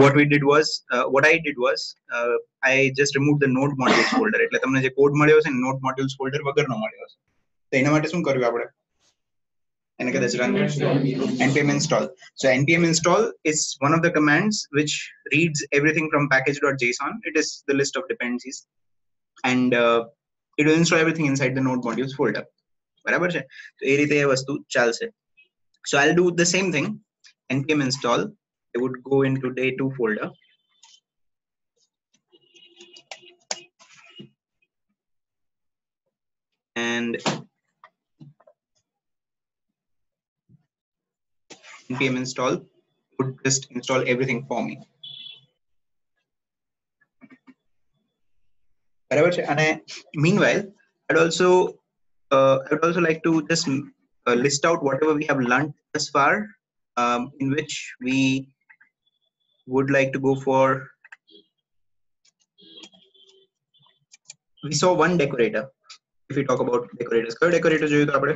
What I did was I just removed the node modules folder. એટલે તમને જે code મળ્યો છે નોડ મોડ્યુલ્સ ફોલ્ડર વગરનો મળ્યો છે તો એના માટે શું કર્યું આપણે એને કદાચ run npm install. So npm install is one of the commands which reads everything from package.json. It is the list of dependencies and it will install everything inside the node modules folder. બરાબર છે તો એ રીતે એ વસ્તુ ચાલશે. So I'll do the same thing, npm install. I would go into day 2 folder. And npm install would just install everything for me. And meanwhile, I'd also like to just list out whatever we have learned thus far, in which we would like to go for. We saw one decorator. If we talk about decorators, kyo decorator joyu to apde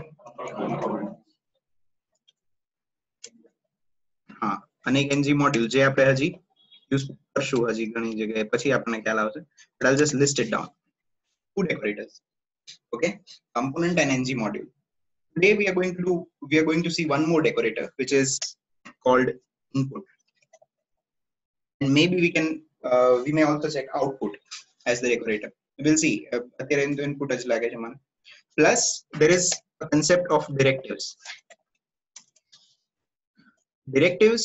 ha ane ek ng module je apde haji use karshu haji ઘણી જગ્યાએ પછી આપણને ખ્યાલ આવશે. But I'll just list it down. 2 decorators, okay, component and ng module. Today we are going to see one more decorator, which is called input. And maybe we may also check output as the decorator. We will see. Plus, there is a concept of directives. Directives.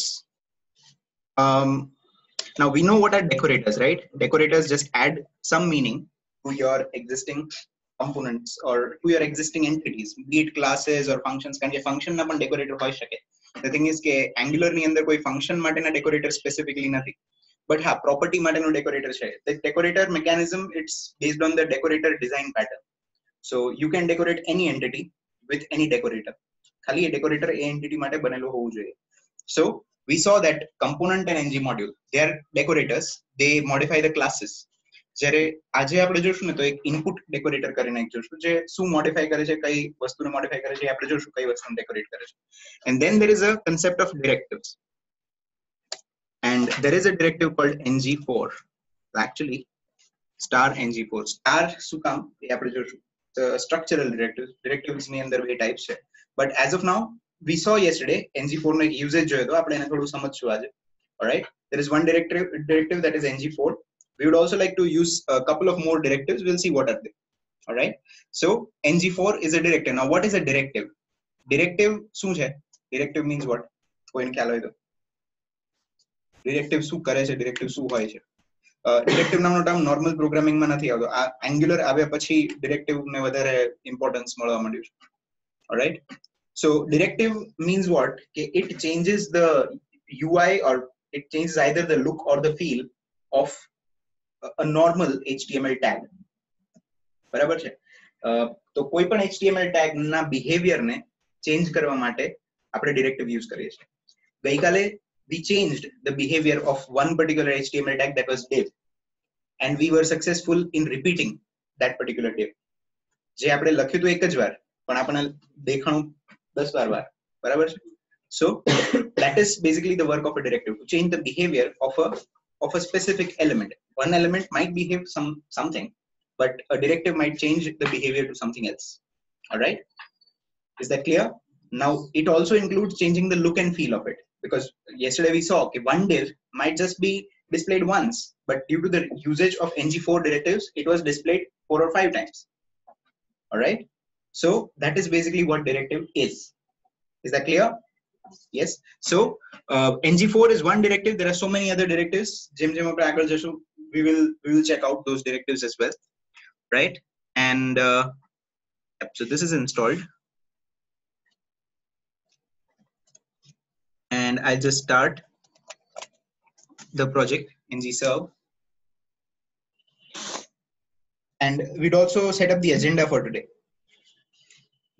Now we know what are decorators, right? Decorators just add some meaning to your existing components or to your existing entities, be it classes or functions. Can your function na pan decorator hoy shake? The thing is that Angular ni andar koi function mate na decorator specifically nothing, but ha property mate no decorator hai. The decorator mechanism, it's based on the decorator design pattern. So you can decorate any entity with any decorator. Khali a decorator a entity mate banelo hovu joiye. So we saw that component and ng module, they are decorators. They modify the classes. જ્યારે આજે આપણે જોશું ને તો એક input decorator કરીને એક જોશું જે શું મોડિફાય કરે છે, કઈ વસ્તુને મોડિફાય કરે છે, આપણે જોશું કઈ વસ્તુને ડેકોરેટ કરે છે. And then there is a concept of directives and there is a directive called ngFor. Actually *ngFor star શું કામ એ આપણે જોશું. સ્ટ્રક્ચરલ ડિરેક્ટિવ્સ ની અંદર બે ટાઈપ છે, but as of now we saw yesterday ngFor નો એક યુઝેજ જોયો તો આપણે એને થોડું સમજશું આજે. Alright, there is one directive that is ngFor. We would also like to use a couple of more directives. We'll see what are they. All right, so ngFor is a directive. Now what is a directive? Directive શું છે? Directive means what? કોઈને ખ્યાલ હોય તો directive શું કરે છે, directive શું હોય છે? Directive નામનો ટર્મ નોર્મલ પ્રોગ્રામિંગ માં નથી આવતો. આ Angular આવ્યા પછી directive ને વધારે ઇમ્પોર્ટન્સ મળવા માંડ્યું છે. All right, so directive means what? કે it changes the UI or it changes either the look or the feel of a normal HTML tag. બરાબર છે. તો કોઈ પણ HTML tag ના behavior ને change કરવા માટે આપણે directive use કરીએ છીએ. ગઈકાલે we changed the behavior of one particular HTML tag, that was div, and we were successful in repeating that particular div. જે આપણે લખ્યું તો એક જ વાર પણ આપણને દેખાણું 10 વાર. બરાબર છે. So that is basically the work of a directive, to change the behavior of a specific element. One element might behave something, but a directive might change the behavior to something else. All right, is that clear? Now it also includes changing the look and feel of it, because yesterday we saw okay, one div might just be displayed once, but due to the usage of ngFor directives, it was displayed 4 or 5 times. All right, so that is basically what directive is. Is that clear? Yes. So ngFor is one directive. There are so many other directives. Jim apne agar jashu, we will check out those directives as well, right? And so this is installed, and I'll just start the project ngServe, and we'd also set up the agenda for today.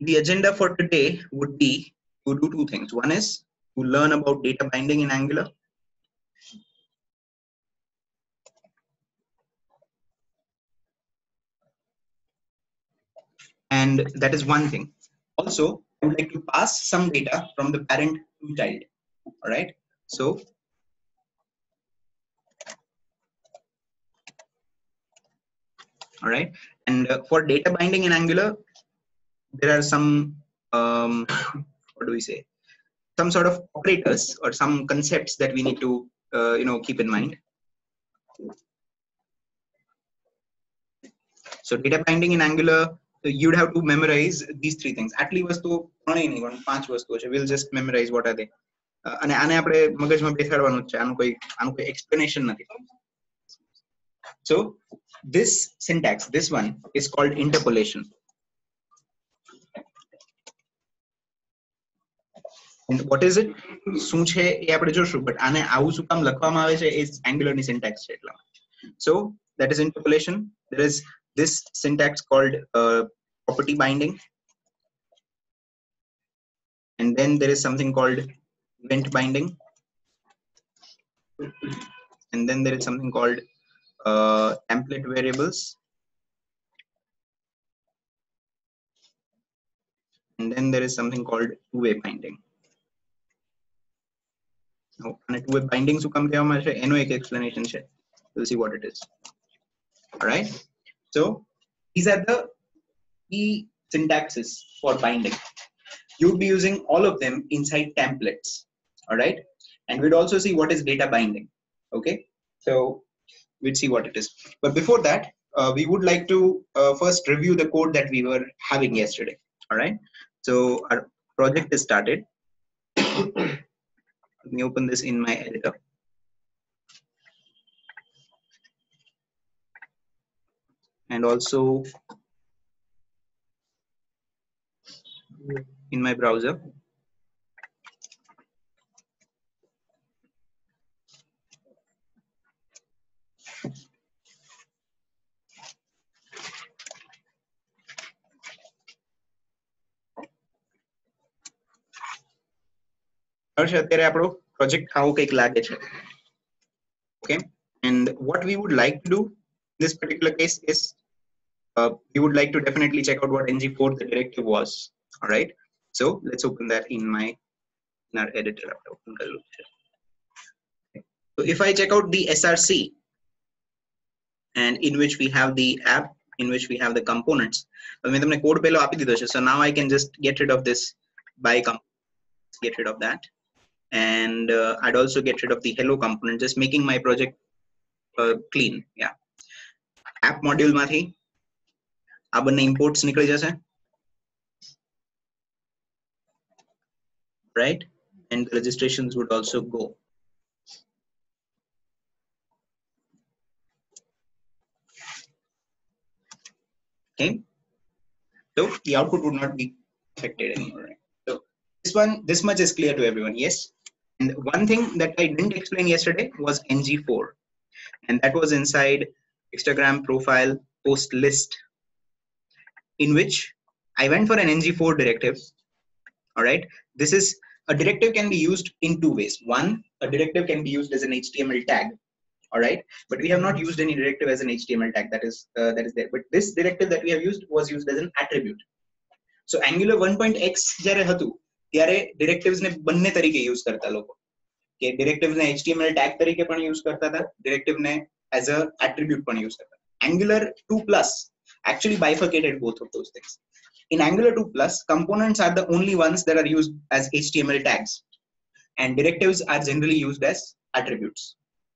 The agenda for today would be to do 2 things. One is to learn about data binding in Angular. And that is one thing. Also, I would like to pass some data from the parent to child. All right. So All right. And for data binding in Angular, there are some what do we say? Some sort of operators or some concepts that we need to keep in mind. So data binding in Angular, you'd have to memorize these three things. Atli vastu kone nahi kon પાંચ વસ્તુઓ છે. We'll just memorize what are they. અને આને આપણે મગજમાં બેસાડવાનું છે. આનું કોઈ explanation નથી. So this syntax, this one is called interpolation. And what is it? શું છે એ આપણે જોશું, but આને આવું શું કામ લખવામાં આવે છે એ Angular ની syntax છે એટલા માટે. So that is interpolation. There is this syntax called property binding, and then there is something called event binding, and then there is something called template variables, and then there is something called two-way binding. Oh, and two-way binding so come kehva ma che eno ek explanation che, we'll see what it is. All right. So these are the key syntaxes for binding. You'd be using all of them inside templates. All right. And we'd also see what is data binding. Okay. So we'd see what it is. But before that, we would like to first review the code that we were having yesterday. All right. So our project is started. Let me open this in my editor. And also in my browser. અત્યારે આપણો project આવો કંઈક લાગે છે. Okay, and what we would like to do in this particular case is we would like to definitely check out what ngFor the directive was. All right, so let's open that in our editor. Okay. So if I check out the src, and in which we have the app, in which we have the components, so now I can just get rid of this by component, get rid of that, and I'd also get rid of the hello component, just making my project clean. Yeah, app module mathi આ બંને imports નીકળી જશે, right? And the registrations would also go. Okay, so the output would not be affected anymore, right? So this much is clear to everyone. Yes. And one thing that I didn't explain yesterday was ng4, and that was inside Instagram profile post list, in which I went for an ng4 directive. All right, this is a directive can be used in two ways. One, a directive can be used as an HTML tag. All right, but we have not used any directive as an HTML tag. That is there. But this directive that we have used was used as an attribute. So Angular 1.x જ્યારે હતું ત્યારે directives ને બંને તરીકે use કરતા લોકો. કે directives ને HTML tag તરીકે પણ use કરતા હતા, directive ને as a attribute પણ use કરતા. Angular 2+ actually bifurcated both of those things. In Angular 2+, components are the only ones that are used as HTML tags, and directives are generally used as attributes.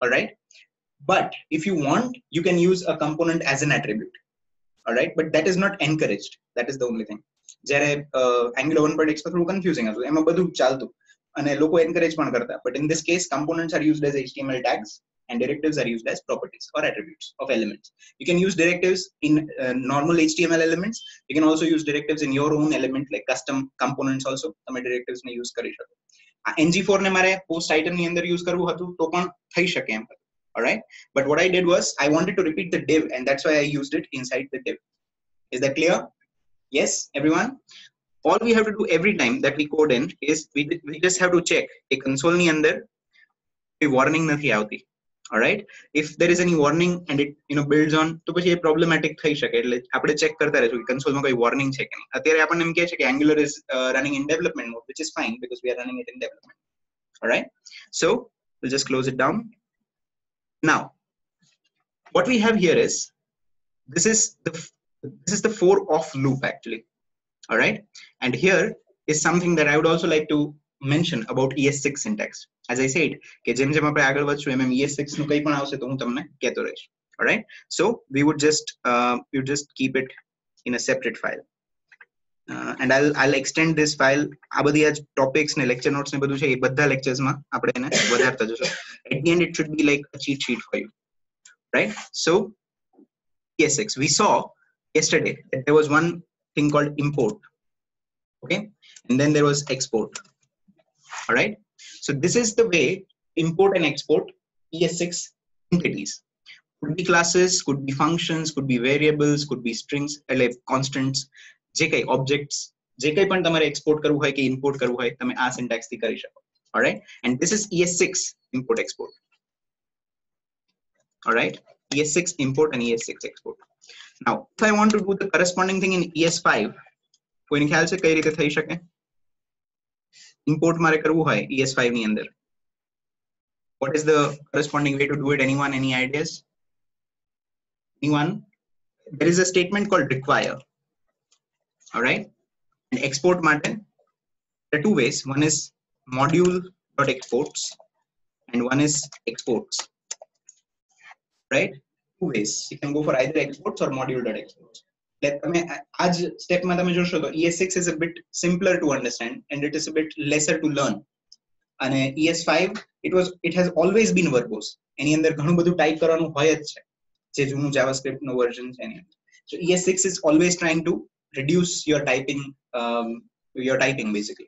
All right, but if you want, you can use a component as an attribute. All right, but that is not encouraged. That is the only thing. Jare Angular 1.x was little confusing as well. Ema badu chaltu ane loko encourage pan karta. But in this case, components are used as HTML tags, and directives are used as properties or attributes of elements. You can use directives in normal HTML elements. You can also use directives in your own element, like custom components also. તમે directives ને use કરી શકો. આ ng4 ને મારે post item ની અંદર use કરવું હતું તો પણ થઈ શકે એમ. All right, but what I did was I wanted to repeat the div, and that's why I used it inside the div. Is that clear? Yes, everyone. All we have to do every time that we code in is we just have to check a console ની અંદર કોઈ warning નથી આવતી. All right, if there is any warning and it builds on to pachi problematic thai shake, એટલે આપણે check કરતા રહેશું કે console માં કોઈ warning છે કે નહીં. અત્યારે આપણને એમ કહે છે કે Angular is running in development mode, which is fine because we are running it in development. All right, so we'll just close it down. Now what we have here is this is the for of loop actually. All right, and here is something that I would also like to mention about ES6 syntax. As I said, all right, so we would just keep it in a separate file. And I'll extend this file. Topics ne lecture notes ne badu che badha lectures ma apde ene vadarta jashun. At the end, it should be like a cheat sheet for you, right? So ES6. We saw yesterday that there was one thing called import, okay, and then there was export. All right. So this is the way import and export ES6 entities. Could be classes, could be functions, could be variables, could be strings, constants. JK objects, JK pan tamare export karu hai ke import karu hai, tame aa syntax thi kari shako. All right, and this is ES6 import export. All right, ES6 import and ES6 export. Now, if I want to do the corresponding thing in ES5, koi ne khayal se kai rite thai shake? Import mare karu hai ES5 ni andar. What is the corresponding way to do it? Anyone? Any ideas? Anyone? There is a statement called require. All right, and export mate, there are two ways. One is module.exports and one is exports. Right? Two ways. You can go for either exports or module.exports. Step ES6 is a bit simpler to understand and it is a bit lesser to learn. And ES5, it has always been verbose. Any other type JavaScript no versions. So ES6 is always trying to reduce your typing basically.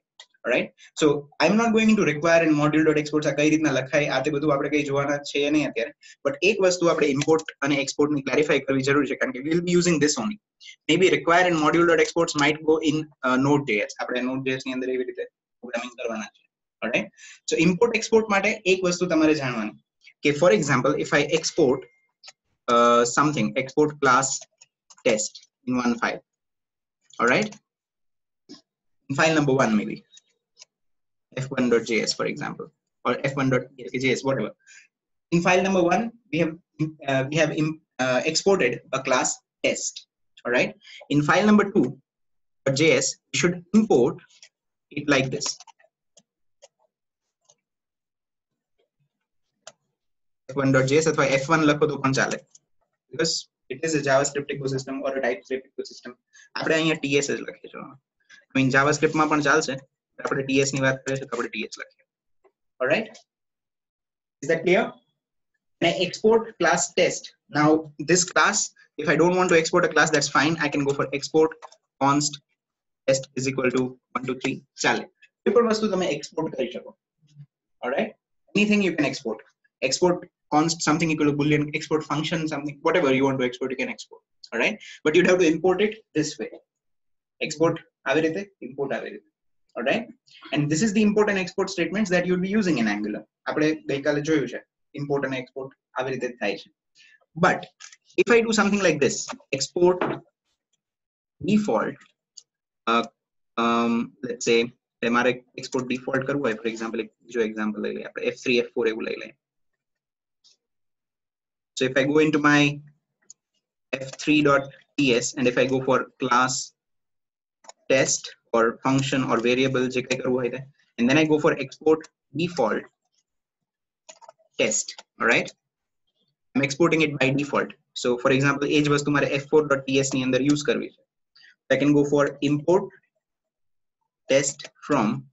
All right, so I'm not going into require and module.exports akai ritna lakhai aate badhu apde kai jovana chhe nahi atyare, but ek vastu apde import ane export ni clarify karvi zaruri chhe karan ke we'll be using this only. Maybe require and module.exports might go in Node.js. Apde Node.js ni andar evi rite programming karvana chhe. All right, so import export mate ek vastu tamare janvani ke, for example, if I export something, export class test in one file. All right, in file number 1, maybe f1.js for example, or f1.js, whatever. In file number 1, we have exported a class test. All right, in file number 2.js, we should import it like this. f1.js or f1 lakho to kon chale, because it is a JavaScript ecosystem or a TypeScript ecosystem. આપણે અહીંયા TS જ લખીએ છીએ. I mean JavaScript માં પણ ચાલશે. આપણે TS ની વાત કરીએ તો આપણે TS લખીએ. All right? Is that clear? And I export class test. Now this class, if I don't want to export a class, that's fine. I can go for export const test is equal to 1 2 3. ચાલે. કોઈ પણ વસ્તુ તમે export કરી શકો. All right? Anything you can export. Export const something equal to boolean, export function something, whatever you want to export, you can export. All right, but you'd have to import it this way. Export averite, import averite. All right, and this is the import and export statements that you'll be using in Angular. Import and export averite thai che. But if I do something like this, export default, let's say export default karu hai, for example, F3 F4. So if I go into my f3.ts and if I go for class test or function or variable, and then I go for export default test. All right, I'm exporting it by default. So for example, age was tumhare f4.ts ni andar use karvi. I can go for import test from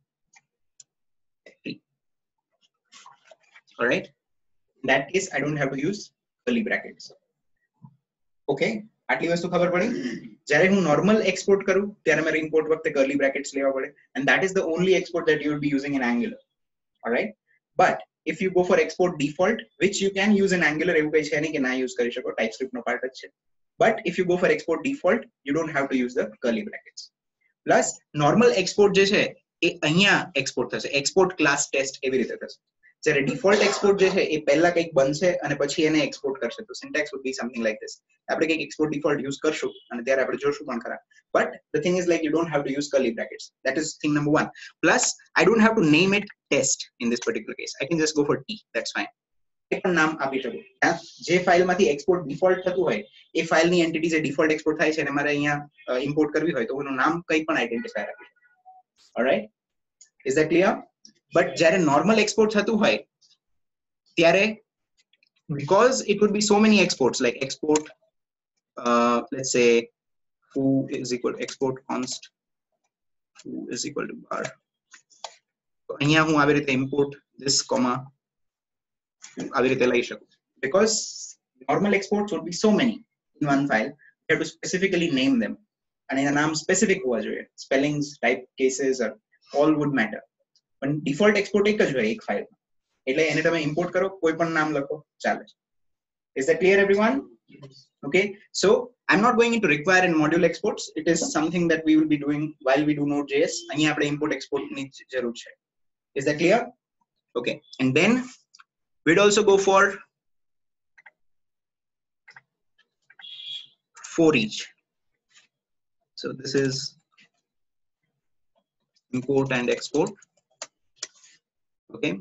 f3. All right, in that case, I don't have to use curly brackets. Okay, atli vastu khabar padi. Jare hu normal export karu tyare mare import vakte curly brackets lewa pade, and that is the only export that you will be using in Angular. All right, but if you go for export default, which you can use in Angular, evu kai che nahi ke na use kari shako, TypeScript no part ache. But if you go for export default, you don't have to use the curly brackets. Plus normal export je che e ahya export thase, export class test evi rite thase. Jare default export je hai, e pehla kaik banse ane pachi ene export karshe. So syntax would be something like this. Apne kaik export default use karshu ane tyare apne joshu pan khara. But the thing is, like, you don't have to use curly brackets. That is thing number 1. Plus I don't have to name it test in this particular case. I can just go for T. That's fine. નામ આપી શકો જે file માંથી export default થતું હોય એ file ની entity જે ડિફોલ્ટ એક્સપોર્ટ થાય છે અને મારે અહીંયા ઇમ્પોર્ટ કરવી હોય તો એનું નામ કંઈ પણ આઈડેન્ટિફાયર આપી શકો alright is that clear but જ્યારે નોર્મલ એક્સપોર્ટ થતું હોય ત્યારે because it would be so many exports like export let's say foo is equal to export const foo is equal to bar so અહીંયા હું આવી રીતે import this comma આવી રીતે લઈ શકું because normal exports would be so many in one file you have to specifically name them and એના નામ specific હોવા જોઈએ spellings type cases or all would matter પણ default export એક જ હોય એક file એટલે એને તમે import કરો કોઈ પણ નામ લખો ચાલે is that clear everyone okay so I'm not going into require and module exports it is something that we will be doing while we do node.js અહીં આપણે import export ની જરૂર છે is that clear okay and then we'd also go for each so this is import and export okay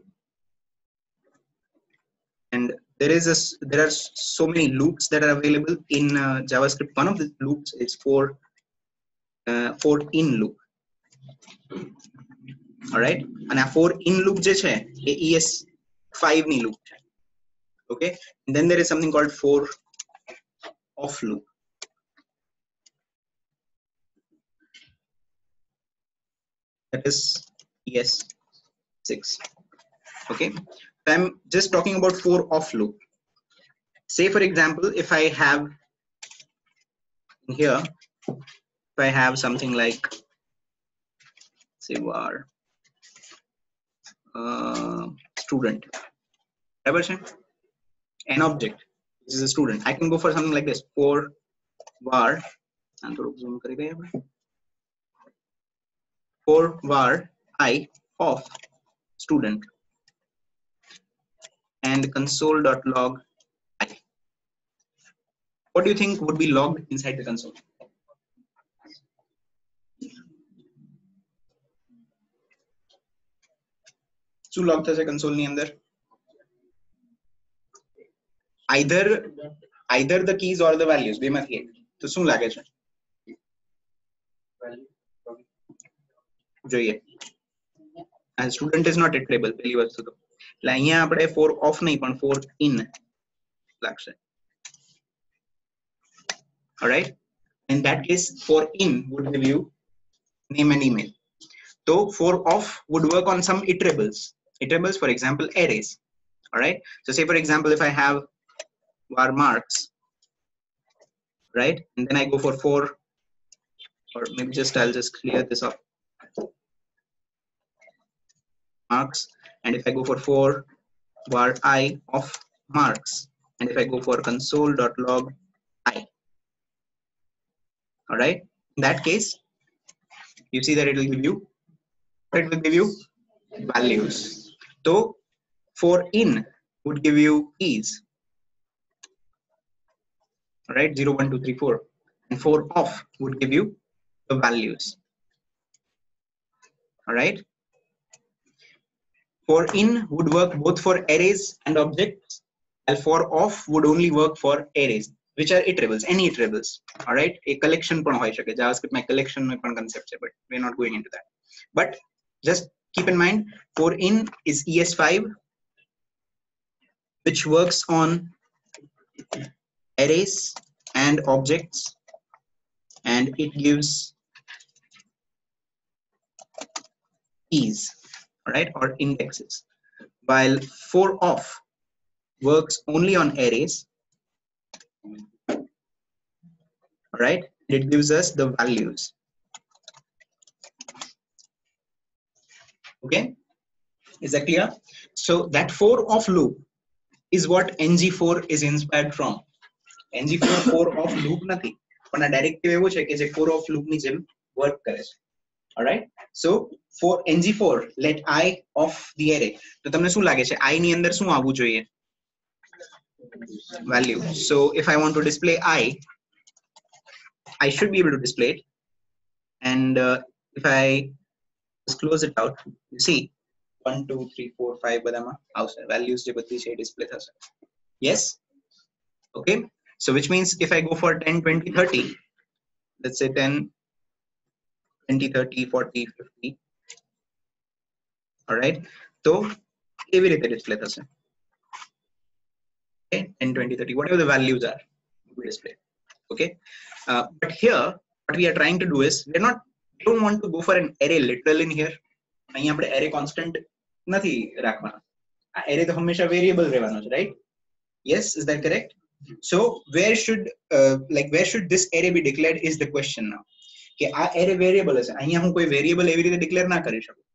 and there are so many loops that are available in JavaScript one of the loops is for in loop all right and a for in loop je che ES5 ની loop છે okay then there is something called for off loop that is ES6 okay so I'm just talking about for off loop say for example if I have here if I have something like say var student an object this is a student I can go for something like this for var and thoda zoom kar diye apne for var I of student and console.log I what do you think would be logged inside the console શું log થશે console ની અંદર either the keys or the values બે માંથી એક તો શું લાગે છે જોઈએ આ સ્ટુડન્ટ ઇઝ નોટ ટેરેબલ પહેલી વસ્તુ તો એટલે અહીંયા આપણે for off નહીં પણ for in લાગશે alright in that case for in would give you name and email so for off would work on some iterables for example arrays all right so say for example if I have var marks right and then I go for four or maybe just I'll just clear this up marks and if I go for four var I of marks and if I go for console.log I all right in that case you see that it will give you values so for in would give you keys all right 0 1 2 3 4 and for off would give you the values all right for in would work both for arrays and objects and for off would only work for arrays which are iterables any iterables all right a collection પણ હોઈ શકે javascript માં collection નો પણ concept છે but we are not going into that but just keep in mind for in is ES5 which works on arrays and objects and it gives keys all right or indexes while for off works only on arrays all right it gives us the values okay is that clear so that for off loop is what ngFor is inspired from ngFor for off loop nahi પણ આ directive એવો છે કે જે for off loop ની જેમ work કરે છે all right so for ngFor let I of the array તો તમને શું લાગે છે I ની અંદર શું આવવું જોઈએ value so if I want to display I should be able to display it and if I just close it out you see 1 2 3 4 5 બધા આવશે values જે બધી છે ડિસ્પ્લે થશે yes okay so which means if I go for 10 20 30 let's say 10 20 30 40 50 all right so એવી રીતે display થશે okay 10 20 30 whatever the values are will display okay but here what we are trying to do is we don't want to go for an array literal in here અહીં આપણે array constant નથી રાખવાનો આ array તો હંમેશા variable રહેવાનો છે right yes is that correct so where should this array be declared is the question now કે આ array variable હશે અહીંયા હું કોઈ variable એવી રીતે ડિક્લેર ના કરી શકું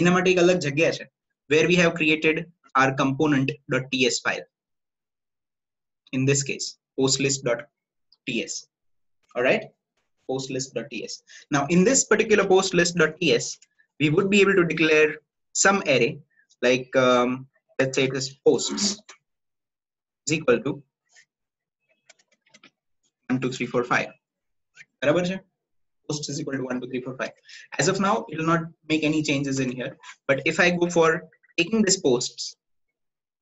એના માટે એક અલગ જગ્યા છે where we have created our component.ts file in this case postlist.ts all right postlist.ts now in this particular postlist.ts we would be able to declare some array like let's say it is posts is equal to 1 2 3 4 5 બરાબર છે posts is equal to 1 2 3 4 5 as of now it will not make any changes in here but if I go for taking this posts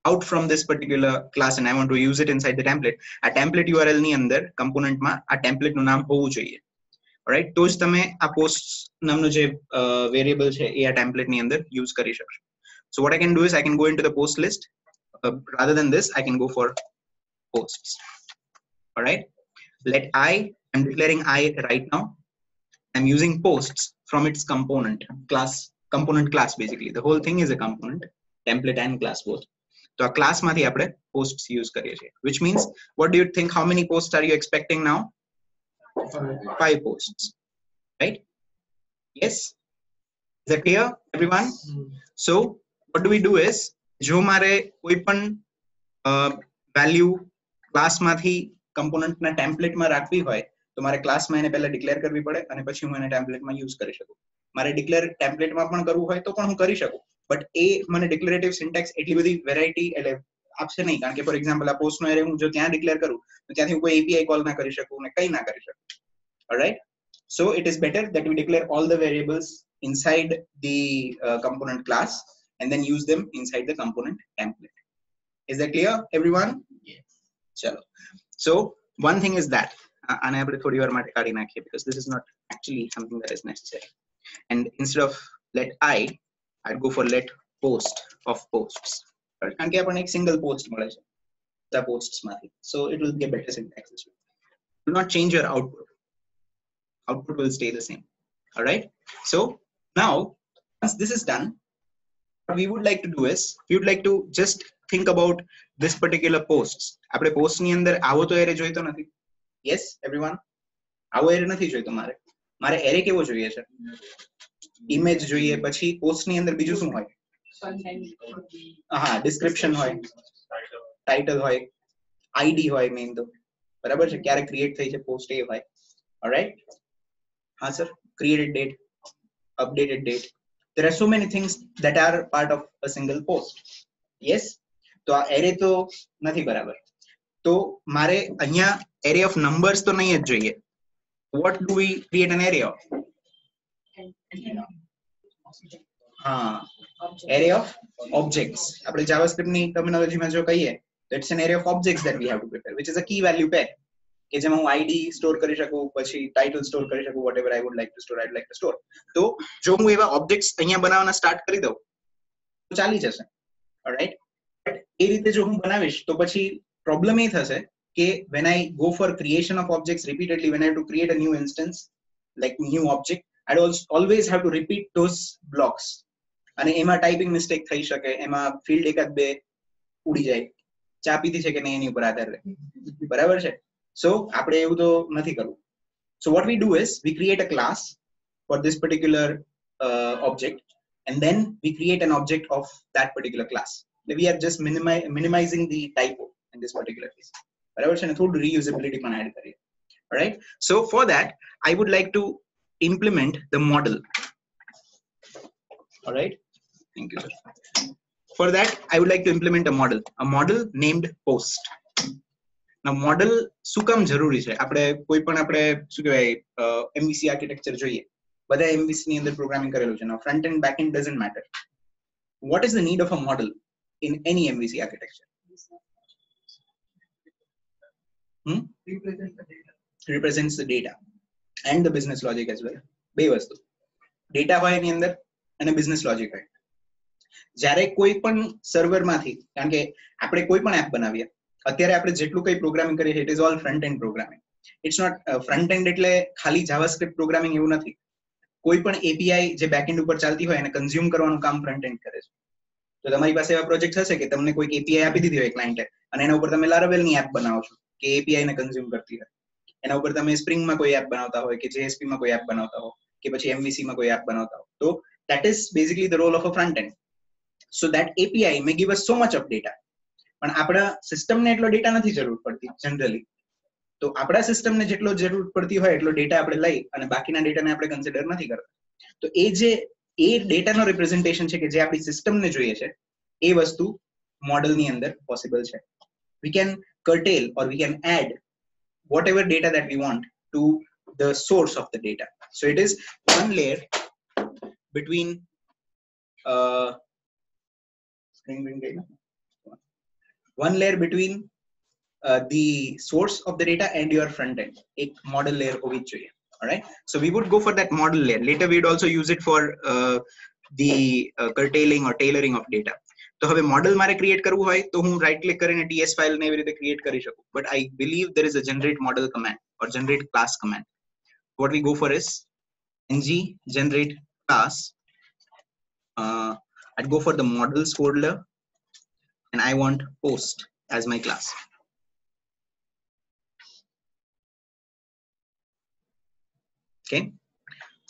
out from this particular class and I want to use it inside the template a template url ની અંદર component માં આ template નું નામ હોવું જોઈએ right તો જ તમે આ posts નામનો જે variable છે એ આ template ની અંદર use કરી શકશો so what I can do is I can go into the post list rather than this I can go for posts all right let I'm declaring I right now I'm using posts from its component class basically the whole thing is a component template and class both so a class માંથી આપણે posts use કરીએ છીએ which means what do you think how many posts are you expecting now 5 posts right yes is that clear everyone so what do we do is jo mare koi pan value class mathi component na template ma rakhvi hoy to mare class ma ene pehla declare karvi pade ane pachi hu ene template ma use kari shaku mare declare template ma pan karvu hoy to pan hu kari shaku but a mane declarative syntax etli badi variety એટલે આપશે નહીં કારણ કે for example આ post નો array હું જો ત્યાં ડિક્લેર કરું તો ત્યાંથી હું કોઈ API કોલ ના કરી શકું ને કંઈ ના કરી શકું alright so it is better that we declare all the variables inside the component class and then use them inside the component template is that clear everyone ચલો so one thing is that આને આપણે થોડી વાર માટે કાઢી નાખીએ because this is not actually something that is necessary and instead of let I'd go for let post of posts કારણ કે આપણને એક સિંગલ પોસ્ટ મળે છે બધા પોસ્ટ્સ માંથી so it will get better syntax it will not change your output output will stay the same alright so now once this is done what we would like to do is we would like to just think about this particular posts આપણે post ની અંદર આવો તો array જોઈતો નથી yes everyone આવો array નથી જોઈતો મારે એરે કેવો જોઈએ છે ઇમેજ જોઈએ પછી પોસ્ટ ની અંદર બીજું શું હોય હા ડિસ્ક્રિપ્શન હોય ટાઇટલ હોય આઈડી હોય મેઈન તો બરાબર છે ક્યારે ક્રિએટ થઈ છે પોસ્ટ એ હોય ઓલરાઈટ હા sir created date updated date there are so many things that are part of a single post yes તો આ એરે તો નથી બરાબર તો મારે અહીંયા એરે ઓફ નંબર્સ તો નહીં જ જોઈએ what do we create an array of array of objects apne javascript ni terminology mein jo kahiye it's an array of objects that we have to prepare which is a key value pair ke jema hu id store kari shaku pachi title store kari shaku whatever I would like to store I'd like to store to jo hu eva objects ahiya banavana start kari dau to chali jase all right but e rite jo hu banavish to pachi problem e thase ke when I go for creation of objects repeatedly when I have to create a new instance like new object I always have to repeat those blocks અને એમાં typing mistake થઈ શકે એમાં field એકાદ બે ઉડી જાય ચા પીધી છે કે નહીં એની ઉપર આધાર રહે બરાબર છે સો આપણે એવું તો નથી કરવું so what we do is we create a class for this particular object and then we create an object of that particular class we are just minimizing the typo in this particular case બરાબર છે અને થોડું reusability પણ add કરીએ alright so for that I would like to implement the model all right thank you sir for that I would like to implement a model named post now model શું કામ જરૂરી છે આપણે કોઈ પણ આપણે શું કહેવાય MVC આર્કિટેક્ચર જોઈએ બધા MVC ની અંદર પ્રોગ્રામિંગ કરેલું છે no front end back end doesn't matter What is the need of a model in any MVC architecture? Represents the data. Represents the data and the business logic as well. બે વસ્તુ data હોય એની અંદર અને business logic હોય. જ્યારે કોઈ પણ સર્વરમાંથી, કારણ કે આપણે કોઈ પણ એપ બનાવીએ, અત્યારે આપણે જેટલું કંઈ પ્રોગ્રામિંગ કરીએ છીએ, it is all front end programming. It's not front end એટલે ખાલી જાવાસ્ક્રિપ્ટ પ્રોગ્રામિંગ એવું નથી. કોઈ પણ એપીઆઈ જે બેકએન્ડ ઉપર ચાલતી હોય એને કન્ઝ્યુમ કરવાનું કામ ફ્રન્ટ એન્ડ કરે છે. તો તમારી પાસે એવા પ્રોજેક્ટ હશે કે તમને કોઈક એપીઆઈ આપી દીધી હોય ક્લાયન્ટે, અને એના ઉપર તમે લારાવેલની એપ બનાવો છો કે એપીઆઈ ને કન્ઝ્યુમ કરતી હોય. એના ઉપર તમે સ્પ્રિંગમાં કોઈ એપ બનાવતા હોય કે જેએસપીમાં કોઈ એપ બનાવતા હોય કે પછી MVCમાં કોઈ એપ બનાવતા હોય. તો that is basically the role of a front end. So that API may give us so much of data. પણ આપણા સિસ્ટમને એટલો ડેટા નથી જરૂર પડતી જનરલી. તો આપણા સિસ્ટમને જેટલો જરૂર પડતી હોય એટલો ડેટા આપણે લઈ અને બાકીના ડેટાને આપણે કન્સિડર નથી કરતા. તો એ જે એ ડેટાનો રિપ્રેઝન્ટેશન છે કે જે આપણી સિસ્ટમને જોઈએ છે, એ વસ્તુ મોડલની અંદર પોસિબલ છે. We can curtail or we can add whatever data that we want to the source of the data. So it is one layer between the source of the data and your front end. A model layer hovi chahiye. All right. So we would go for that model layer. Later we would also use it for the curtailing or tailoring of data. So have a model mare create karu hoy to hu right click karine ts file ne evi rite create kari shaku. But I believe there is a generate model command or generate class command. What we go for is ng generate class. I'd go for the models folder and I want post as my class. Okay,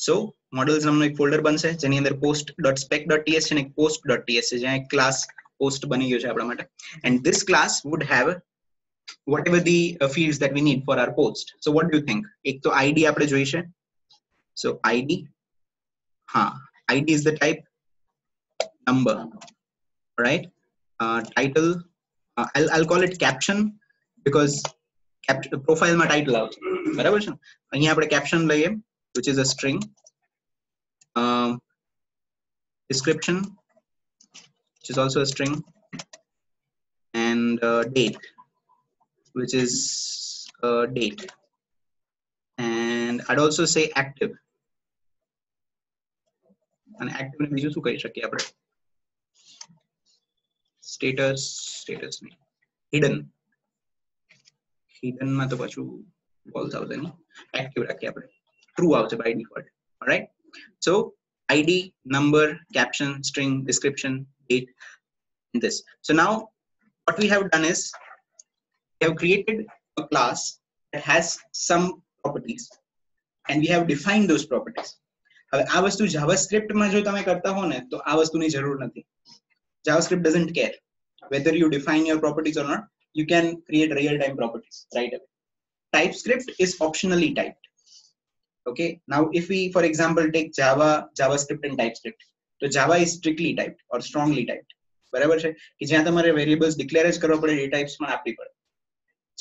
so models namno ek folder banse jeni andar post.spec.ts and ek post.ts je class post bani gayo che apna mate, and this class would have whatever the fields that we need for our post. So what do you think? Ek to id apne joye chhe, so id, ha, id is the type number, right? Title, I'll call it caption because profile ma title aavche, barabar chhe. Ahiya apne caption laye which is a string, description which is also a string, and date which is date, and I'd also say active. And active ne biju su kahi shakiye apne status ne hidden ma to pachu false aavse ne active rakhiye apne true aavse by default. All right, so id, number, caption, string, description, date, and this. So now what we have done is we have created a class that has some properties and we have defined those properties. Now, આ વસ્તુ JavaScript માં જો તમે કરતા હો ને તો આ વસ્તુની જરૂર નથી. JavaScript doesn't care whether you define your properties or not. You can create real-time properties right away. TypeScript is optionally typed. Okay, now if we, for example, take Java, JavaScript and TypeScript, so Java is strictly typed or strongly typed. બરાબર છે કે જ્યાં તમારે variables declare જ કરવા પડે, data types માં આપવી પડે.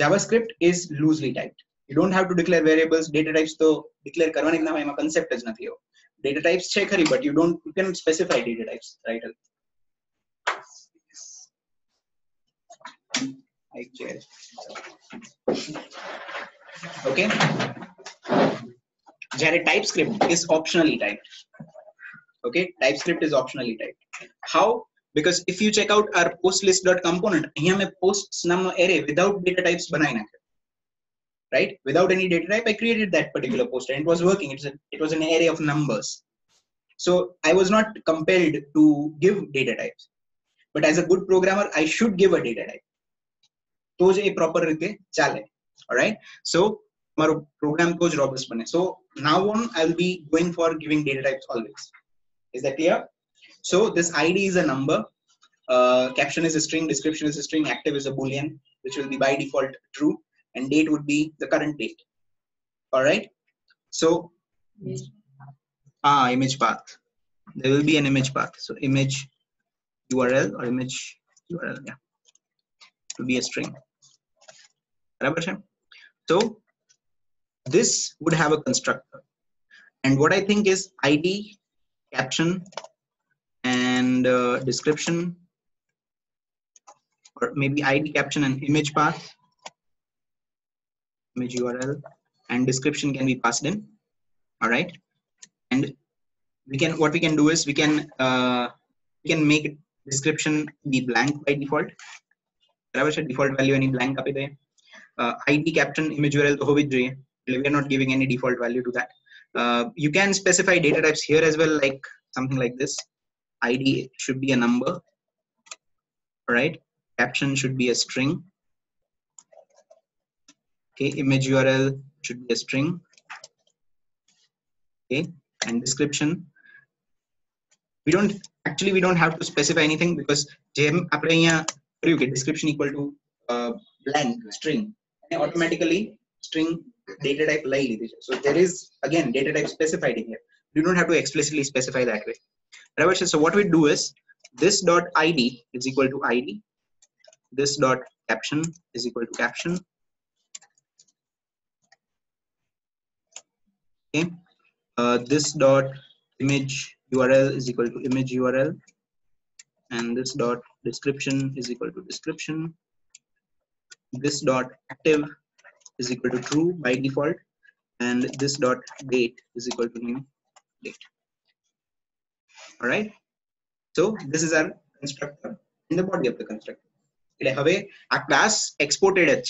JavaScript is loosely typed. You don't have to declare variables, data types to declare karvani na ema concept j nathi ho. Data types che khari, but you can specify data types right away. Okay, jare TypeScript is optionally typed. Okay, TypeScript is optionally typed. How? Because if you check out our post list.component, here I have posts namno array without data types banai na, right? Without any data type I created that particular post and it was working. It was an array of numbers, so I was not compelled to give data types, but as a good programmer I should give a data type to je a proper rite chale. All right, so maro program to je robust bane. So now on I'll be going for giving data types always. Is that clear? So this id is a number, caption is a string, description is a string, active is a boolean which will be by default true, and date would be the current date. All right, so image path, there will be an image path, so image url or image url, yeah, to be a string. Barabar hai. So this would have a constructor, and what I think is id, caption, and and description, or maybe ID, caption, and image path, image URL, and description can be passed in. All right, and we can, what we can do is we can make description be blank by default. Default value any blank ID, caption, image URL, we are not giving any default value to that. You can specify data types here as well, like something like this. ID should be a number, right? Caption should be a string. Okay, image URL should be a string. Okay, and description. We don't have to specify anything because description equal to blank string, and automatically string data type lie. So there is again data type specified in here. You don't have to explicitly specify that way. So what we do is this dot ID is equal to ID, this dot caption is equal to caption. Okay, this dot image URL is equal to image URL, and this dot description is equal to description. This dot active is equal to true by default, and this dot date is equal to new date. All right, so this is our constructor in the body of the constructor. Our class exported it.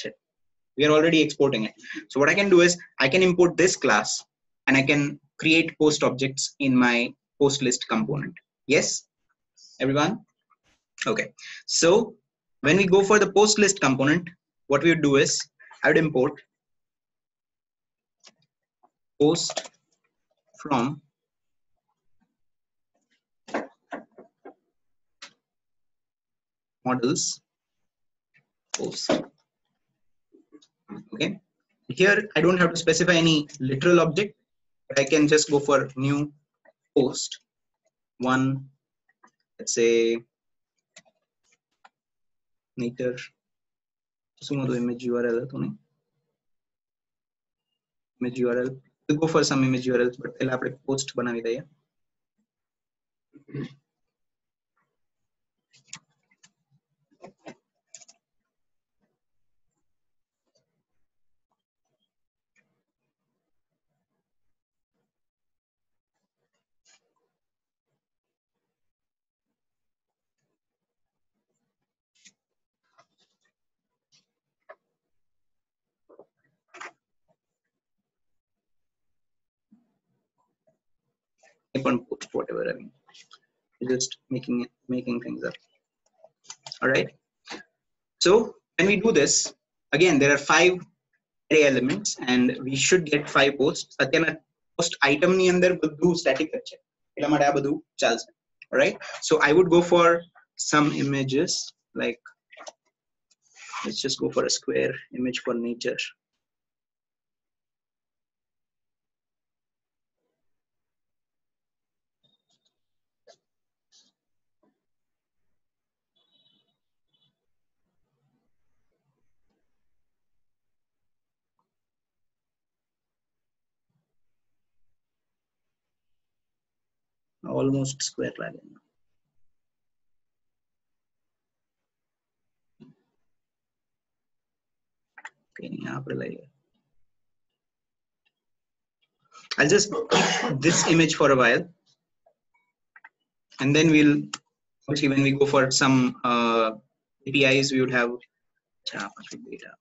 We are already exporting it. So what I can do is I can import this class and I can create post objects in my post list component. Yes, everyone? Okay, so when we go for the post list component, what we would do is I would import post from models post. Okay, here I don't have to specify any literal object, but I can just go for new post one, let's say meter image URL, we go for some image URLs, but I'll have post banavi da. On post, whatever, I mean, just making things up. All right, so when we do this, again there are 5 array elements and we should get 5 posts. Post item ni andar badu static ache ela made aa badu chalse. All right, so I would go for some images, like let's just go for a square image for nature. Almost square line. Okay, I'll just keep this image for a while, and then we'll obviously when we go for some APIs, we would have JavaScript data.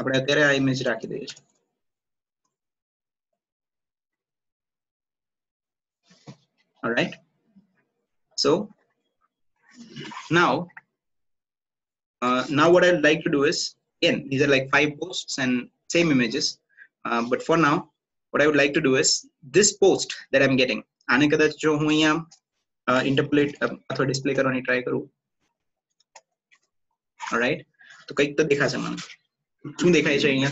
આપણે અત્યારે આ image રાખી દઈએ છીએ. All right, so now now what I'd like to do is, again these are like 5 posts and same images, but for now what I would like to do is this post that I'm getting, આને કદાચ જો હું અહીંયા interpolate અથવા display કરવાની try કરું. All right, તો કઈક તો દેખાશે મને. શું દેખાય છે અહીંયા?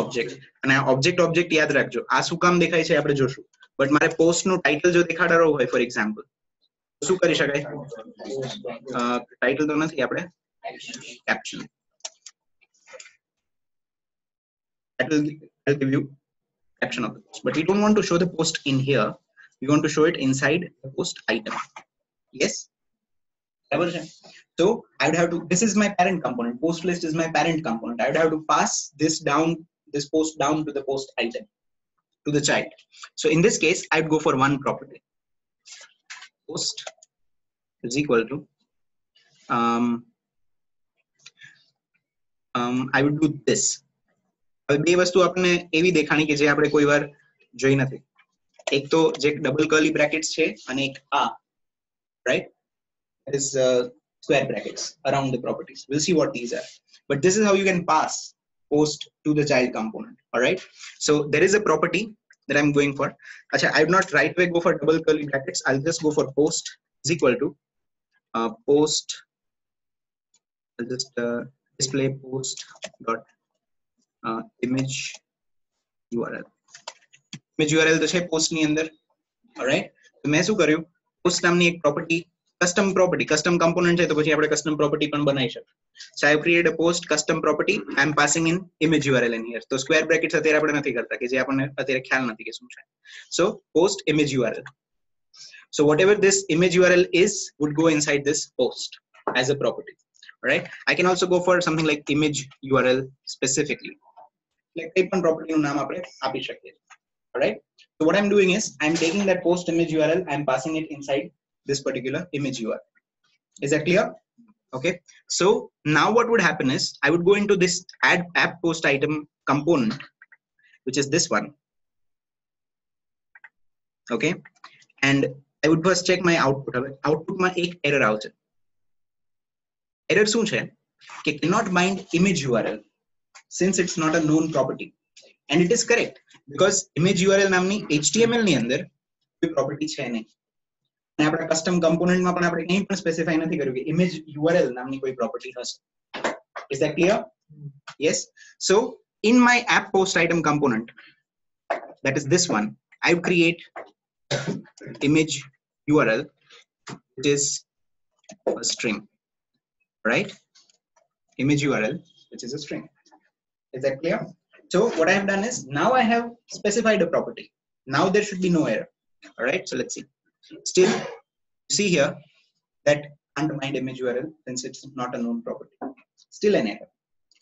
ઓબ્જેક્ટ. અને આ ઓબ્જેક્ટ યાદ રાખજો, આ શું કામ દેખાય છે આપણે જોશું, બટ મારે પોસ્ટ નું ટાઇટલ જો દેખાડવાનો હોય ફોર એક્ઝામ્પલ, શું કરી શકાય? ટાઇટલ તો નથી આપણે caption. That will give you caption of the post. But we don't want to show the post in here. We want to show it inside the post item. Yes. So I would have to. This is my parent component. Post list is my parent component. I would have to pass this down, this post down to the post item, to the child. So in this case, I'd go for one property. Post is equal to. I would do this. બે વસ્તુ આપણે એવી દેખાણી કે જે આપણે કોઈ વાર જોઈ નથી. એક તો જે ડબલ કર્લી બ્રેકેટ્સ છે અને એક આ, right? That is square brackets around the properties. We'll see what these are. But this is how you can pass post to the child component. All right. So there is a property that I'm going for. Achha, I would not right away go for double curly brackets. I'll just go for post is equal to post. I'll just display post dot. Image URL. Image URL तो है post नहीं अंदर, alright? तो मैं શું કર્યું? Post नामની एक property, custom component है तो પછી આપણે custom property પણ બનાવી શકીએ. So I have created a post custom property. I am passing in image URL in here. तो square brackets અત્યારે આપણે નથી કરતા કે જે આપણને અત્યારે ખ્યાલ નથી કે શું છે. So post image URL. So whatever this image URL is would go inside this post as a property. Alright? I can also go for something like image URL specifically. Like type one property no naam apne api shakiye. All right. So what I'm doing is I'm taking that post image URL. I'm passing it inside this particular image URL. Is that clear? Okay. So now what would happen is I would go into this add app post item component, which is this one. Okay. And I would first check my output. Output ma ek error out. Error soon che ke cannot bind image URL. Since it's not a known property, and it is correct because image URL nominee HTML ની અંદર કોઈ property છે નહીં અને આપણા custom component માં પણ આપણે કંઈ પણ specify નથી કર્યું કે image URL નામની કોઈ property હશે. Is that clear? Yes. So in my app post item component, that is this one, I would create image URL, which is a string, right? Image URL, which is a string. Is that clear? So what I have done is now I have specified a property. Now there should be no error. All right. So let's see. Still, see here that undermined image URL since it's not a known property. Still an error.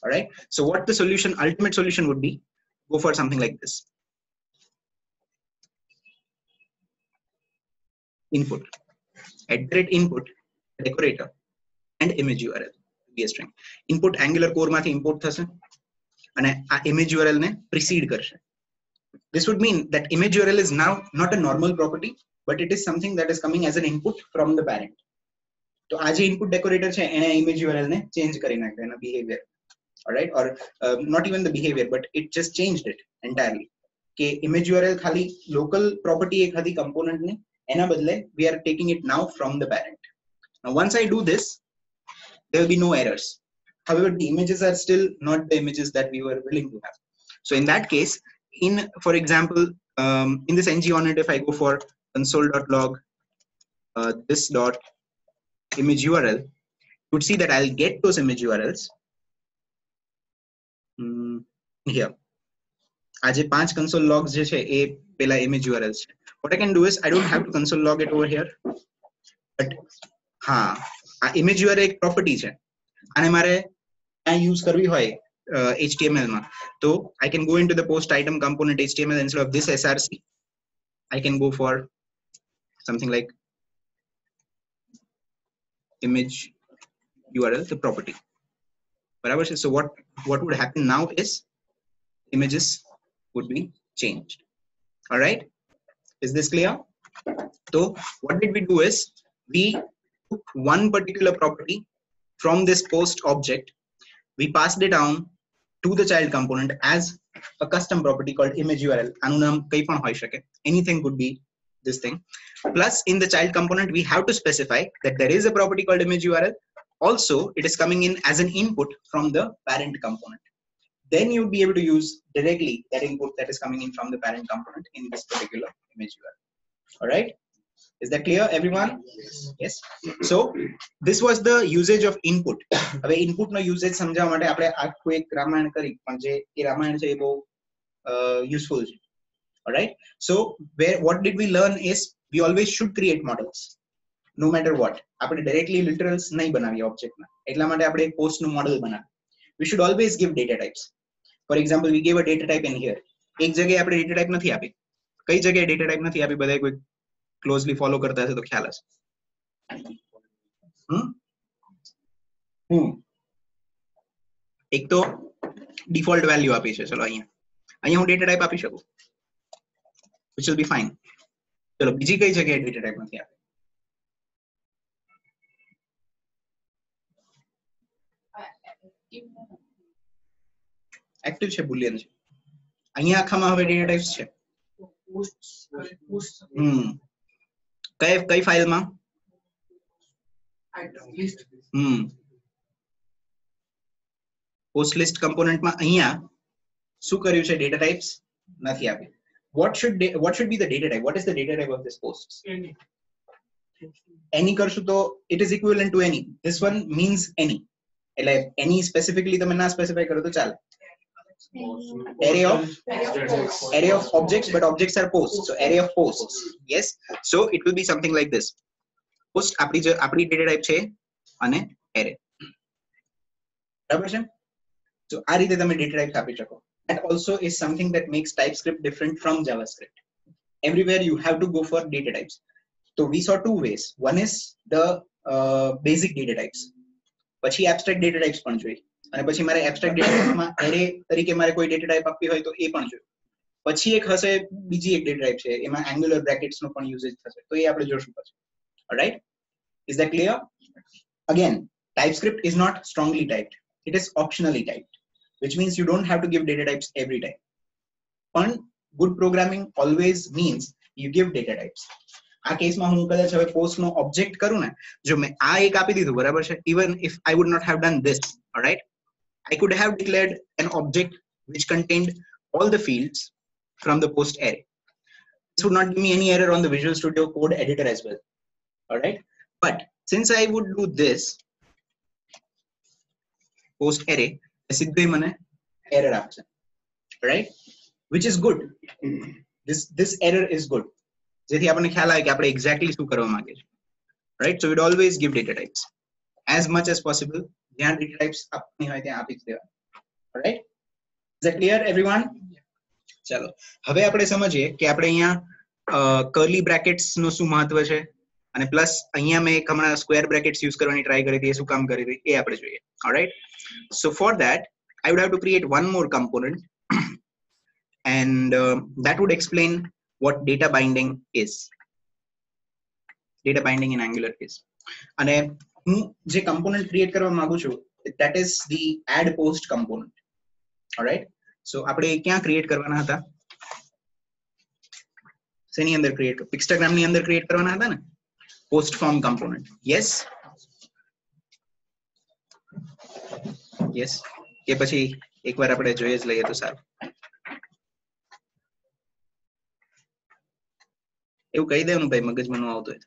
All right. So what the solution, ultimate solution would be? Go for something like this. Input. Add input, decorator, and image URL be a string. Input Angular core mathi import thase. And image URL ne precede karshe. This would mean that image URL is now not a normal property, but it is something that is coming as an input from the parent. So aaj input decorator chhe, image URL ne change kari nakhya na behavior. All right, or not even the behavior, but it just changed it entirely. Ke image URL khali local property ek hadi component ne, ena badle we are taking it now from the parent. Now once I do this, there will be no errors. However, the images are still not the images that we were willing to have. So in that case, in, for example, in this ng on it, if I go for console.log this dot image URL, you would see that I'll get those image URLs here. Aaj five console logs je chhe, a pehla image URLs. What I can do is I don't have to console log it over here, but ha, image URL ek property chhe. And mare I use karvi hoy HTML ma. So I can go into the post item component HTML instead of this SRC. I can go for something like image URL, the property. So what would happen now is images would be changed. All right. Is this clear? So what did we do is we took one particular property from this post object, we passed it down to the child component as a custom property called image URL. Anything could be this thing. Plus in the child component, we have to specify that there is a property called image URL. Also, it is coming in as an input from the parent component. Then you'd be able to use directly that input that is coming in from the parent component in this particular image URL. All right. Is that clear, everyone? Yes. So this was the usage of input. Now input no usage samjhava mate apne aakhu ek Ramayan kari pan je e Ramayan che bahut useful che. All right. So what did we learn is we always should create models no matter what. Apne directly literals nahi banaviye object na. Etla mate apne ek post nu model banav. We should always give data types. For example, we gave a data type in here. एक जगह आपने data type नहीं आपी, कई जगह data type नहीं आपी, बताए कोई क्लोजली फॉलो करता है तो ख्याल है। एक तो डिफॉल्ट वैल्यू आपी है, चलो आइए, आइए हम डेटा टाइप आपी शको, which will be fine. चलो बीजी कई जगह डेटा टाइप नहीं आपी। एक्टिव है बुलियन है। અહીંયા આખામાં હવે ડેટા ટાઇપ્સ છે. કઈ ફાઇલમાં? પોસ્ટ લિસ્ટ કમ્પોનન્ટમાં અહીંયા શું કર્યું છે? ડેટા ટાઇપ્સ નથી આપી. What should be the data type? What is the data type of this post? Any કરશું તો it is equivalent to any. This one means any. એટલે any specifically તમે ના સ્પેસિફાય કરો તો ચાલે. Array of objects, but objects are posts, so array of posts. Yes, so it will be something like this. Post apni data type che ane array. Barabar che. So aa rite tame data type api શકો. That also is something that makes TypeScript different from JavaScript. Everywhere you have to go for data types. So we saw two ways. One is the basic data types, pachi abstract data types pan joye. અને પછી મારે abstract data ટાઇપમાં array તરીકે મારે કોઈ data type આપવી હોય તો એ પણ જોઈએ. પછી એક હશે બીજી એક ડેટા ટાઇપ છે એમાં એંગ્યુલર બ્રેકેટ્સ નો પણ યુઝેજ થશે તો એ આપણે જોશું પછી. Alright, is that clear? Again, TypeScript is not strongly typed. It is optionally typed, which means you don't have to give data types every time. પણ good programming always means you give data types. આ કેસમાં હું કદાચ હવે post નો object કરું ને, જો મેં આ એક આપી દીધું, બરાબર છે, even if I would not have done this, alright, I could have declared an object which contained all the fields from the post array. This would not give me any error on the Visual Studio Code editor as well. All right, but since I would do this post array, sidhe mane error aapse, right? Which is good. This error is good. Jethi apne khayal aave ki apne exactly shu karva mange chhe, right? So we'd always give data types as much as possible. There data types apni hoy tya api deva. All right, is that clear everyone? Chalo have apne samjhiye ke apne ahya curly brackets no shu mahatva che ane plus ahya me ek hamra square brackets use karvani try kari thi, e shu kaam kari thi e apne joye. All right, so for that I would have to create one more component and that would explain what data binding is. Data binding in Angular is ane હું જે component create કરવા માંગુ છું that is the add post component. Alright, so આપણે ક્યાં create કરવાના હતા? સેની અંદર ક્રિએટ? પિક્સટાગ્રામ ની અંદર ક્રિએટ કરવાના હતા ને post form component. Yes yes, કે પછી એકવાર આપણે જોઈ જ લઈએ તો સારું. એવું કહી દેવાનું ભાઈ, મગજમાં ન આવતું હોય.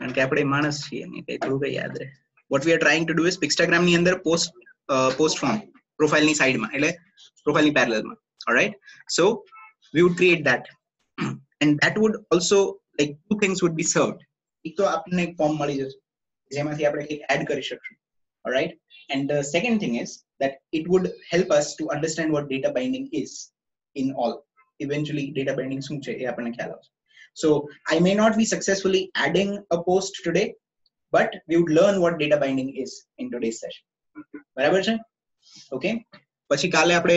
કારણ કે આપણે માણસ છીએ ને, કઈ થોડું કઈ યાદ રહે. What we are trying to do is Pixtagram ની અંદર પોસ્ટ ફોર્મ પ્રોફાઇલ ની સાઈડમાં, એટલે પ્રોફાઇલ ની પેરેલલમાં. Alright, so we would create that and that would also like two things would be served. એક તો આપણને એક ફોર્મ મળી જશે જેમાંથી આપણે કંઈક એડ કરી શકશું. Alright, and the second thing is that it would help us to understand what data binding is in all. Eventually data binding શું છે એ આપણને ખ્યાલ આવશે. So I may not be successfully adding a post today, but we would learn what data binding is in today's session. Barabar che? Okay, pachi kale apne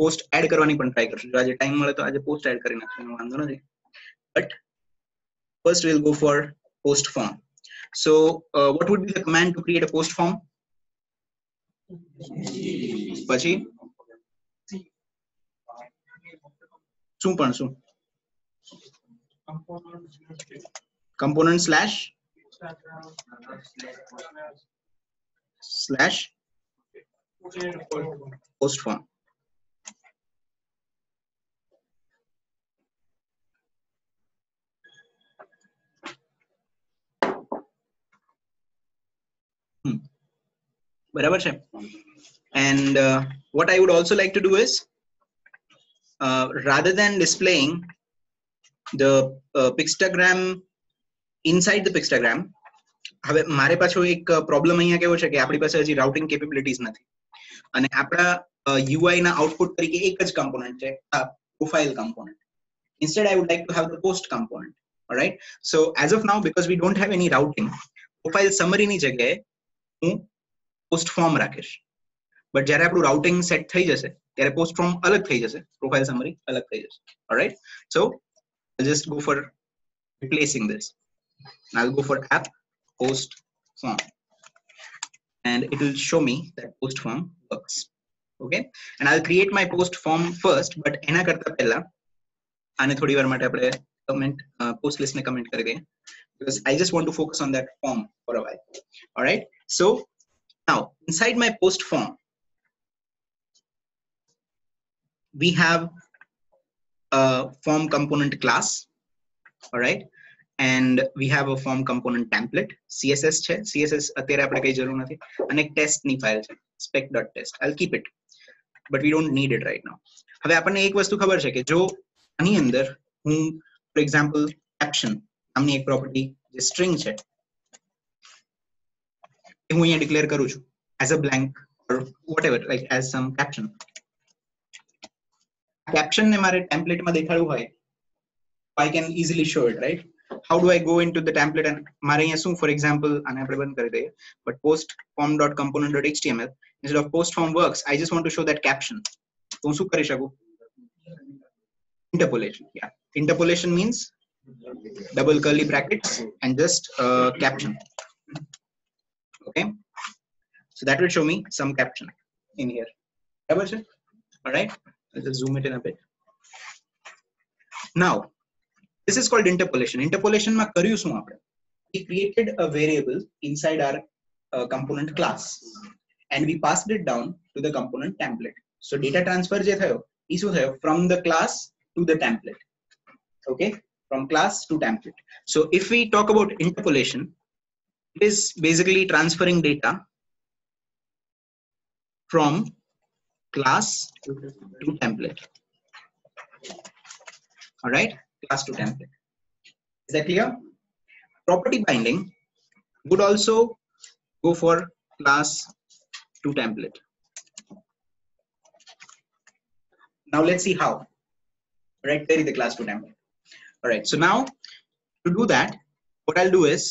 post add karvani pan try karsu. Jo aaje time male to aaje post add kari nakhshu, vandho nahi. But first we'll go for post form. So what would be the command to create a post form? Pachi sum pan sum component slash post form. બરાબર છે. And what I would also like to do is rather than displaying the pictogram inside the pictogram, હવે મારે પાછો એક problem અહીંયા કેવો છે કે આપણી પાસે હજી routing capabilities નથી અને આપણા UI ના output તરીકે એક જ component છે profile component. Instead I would like to have the post component. All right, so as of now, because we don't have any routing, profile summary ની જગ્યાએ હું post form રાખીશ. But જ્યારે આપણું routing set થઈ જશે ત્યારે post form અલગ થઈ જશે, profile summary અલગ થઈ જશે. All right, so I'll just go for replacing this. I'll go for app post form and it will show me that post form works. Okay, and I'll create my post form first, but એના કરતા પહેલા આને થોડી વાર માટે આપણે comment post list ને comment કરી દઈએ, because I just want to focus on that form for a while. All right, so now inside my post form we have a form component class, all right, and we have a form component template. CSS છે, CSS અત્યારે આપણે કઈ જરૂર નથી, અને એક test ની file છે spec.test. I'll keep it, but we don't need it right now. હવે આપણને એક વસ્તુ ખબર છે કે જો આની અંદર હું ફોર એક્ઝામ્પલ caption નામની એક પ્રોપર્ટી જે સ્ટ્રિંગ છે એ હું અહીંયા ડિક્લેર કરું છું as a blank or whatever, like as some caption. Caption ne mare template ma dekhaadvu hoy, I can easily show it, right? How do I go into the template and mare ahya su, for example, ane apne band kari diye, but post form.component.html instead of post form works, I just want to show that caption. To hu su kari shaku? Interpolation. Yeah, interpolation means double curly brackets and just caption. Okay, so that will show me some caption in here. Barabar sir? All right, I'll just zoom it in a bit. Now this is called interpolation. Interpolation ma karyu sum apne, we created a variable inside our component class and we passed it down to the component template. So data transfer je thayo e su thayo from the class to the template. Okay, from class to template. So if we talk about interpolation, it is basically transferring data from class to template. All right, class to template. Is that clear? Property binding would also go for class to template. Now let's see how. Right, carry the class to template. All right, so now to do that, what I'll do is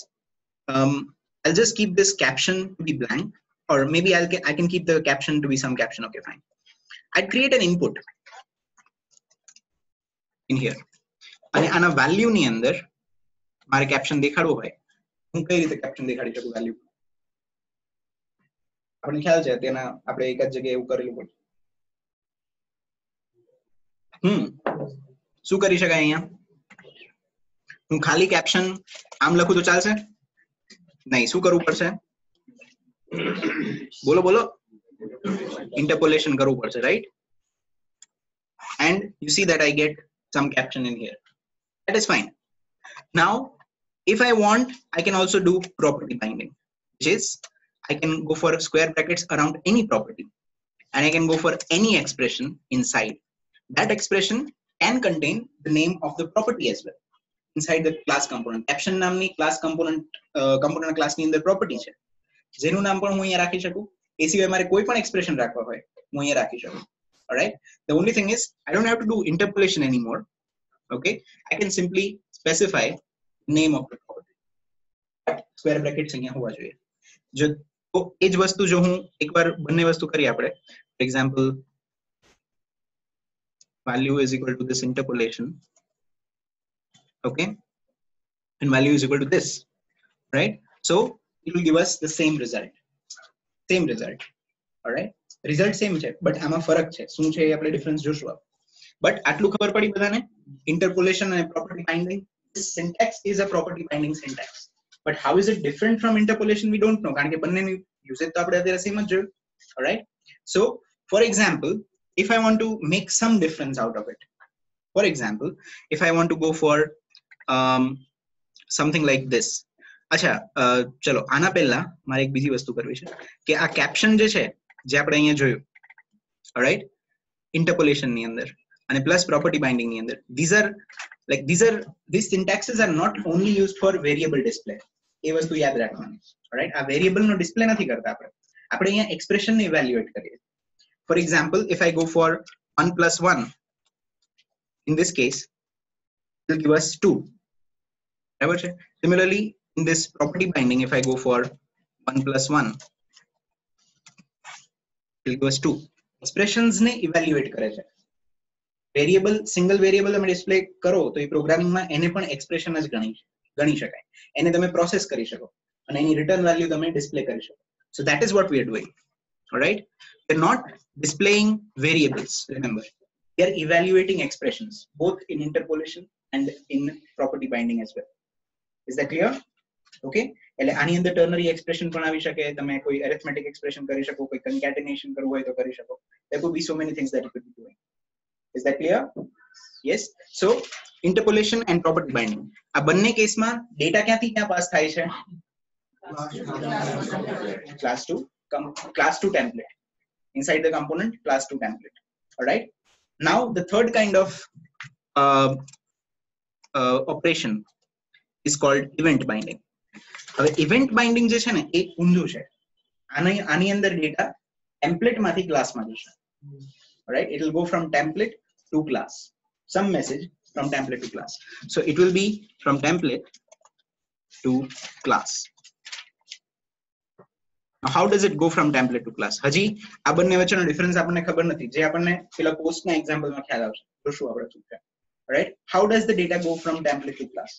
I'll just keep this caption to be blank, or maybe I can keep the caption to be some caption. Okay, fine. I'd create an input in here અને આના value ની અંદર મારે caption દેખાડવો હોય, હું કઈ રીતે caption દેખાડી શકું? વેલ્યુ આપણને ખ્યાલ છે તેના આપણે એક જ જગ્યાએ એવું કરેલું પડે. શું કરી શકાય? અહીંયા હું ખાલી caption આમ લખું તો ચાલશે નહીં, શું કરવું પડશે? બોલો બોલો. Interpolation karu padche, right? And you see that I get some caption in here. That is fine. Now if I want, I can also do property binding, which is I can go for square brackets around any property and I can go for any expression inside. That expression can contain the name of the property as well inside the class component. Caption namni class component component class ni andar property che, જેનું નામ પણ હું અહીંયા રાખી શકું. એ સિવાય મારે કોઈ પણ એક્સપ્રેશન રાખવા હોય હું અહીંયા રાખી શકું. Alright, the only thing is I don't have to do interpolation anymore. Okay, I can simply specify name of the property. Square brackets અહીંયા હોવા જોઈએ. જો તો એ જ વસ્તુ જો હું એકવાર બંને વસ્તુ કરી આપણે, for example value is equal to this interpolation, okay, and value is equal to this, right? So it will give us the same result. Same result. All right, result same છે, but આમાં ફરક છે. શું છે એ આપણે difference જોશું આપ. But આટલું ખબર પડી બધાને? ઇન્ટરપોલેશન અને property binding. This syntax is a property binding syntax, but how is it different from interpolation? We don't know, કારણ કે બંનેની યુઝેજ તો આપણે અત્યારે સેમ જ જોયું. All right, so for example, if I want to make some difference out of it, for example, if I want to go for something like this, अच्छा चलो आना पहला मारे एक बीजी वस्तु करवी छे के आ कैप्शन जे छे जे आपणे अहींया जोयुं ऑलराइट इंटरपोलेशन ની અંદર અને પ્લસ પ્રોપર્ટી બાઇન્ડિંગ ની અંદર these syntaxes are not only used for variable display એ વસ્તુ યાદ રાખવાની ऑलराइट આ વેરીએબલ નો ડિસ્પ્લે નથી કરતા આપણે આપણે અહીંયા એક્સપ્રેશન ને ઇવેલ્યુએટ કરીએ for example if I go for 1 + 1 in this case it will give us 2 બરાબર છે similarly in this property binding if I go for 1 + 1 it will give us 2 expressions ne evaluate kare chhe variable single variable ame display karo to e programming ma ene pan expression as gani shakai ene tame process kari shako ane eni return value tame display kari shako so that is what we are doing all right we are not displaying variables remember we are evaluating expressions both in interpolation and in property binding as well is that clear okay એટલે આની અંદર ternary expression પણ આવી શકે તમે કોઈ arithmetic expression કરી શકો કોઈ કન્કેટેનેશન કરવું હોય તો કરી શકો there could be so many things that you could be doing is that clear yes so interpolation and property binding આ બંને કેસમાં ડેટા ક્યાંથી ક્યાં પાસ થાય છે class 2 template inside the component class 2 template all right now the third kind of operation is called event binding હવે event binding જે છે ને એ ઊંધું છે આની અંદર ડેટા ટેમ્પલેટ માંથી ક્લાસ માં જશે right it will go from template to class some message from template to class so it will be from template to class how does it go from template to class હજી આ બંને વચ્ચેનો difference આપણને ખબર નથી જે આપણને પેલા પોસ્ટ ના એક્ઝામ્પલ માં ખ્યાલ આવશે તો શું આપણે ચૂક્યા right how does the data go from template to class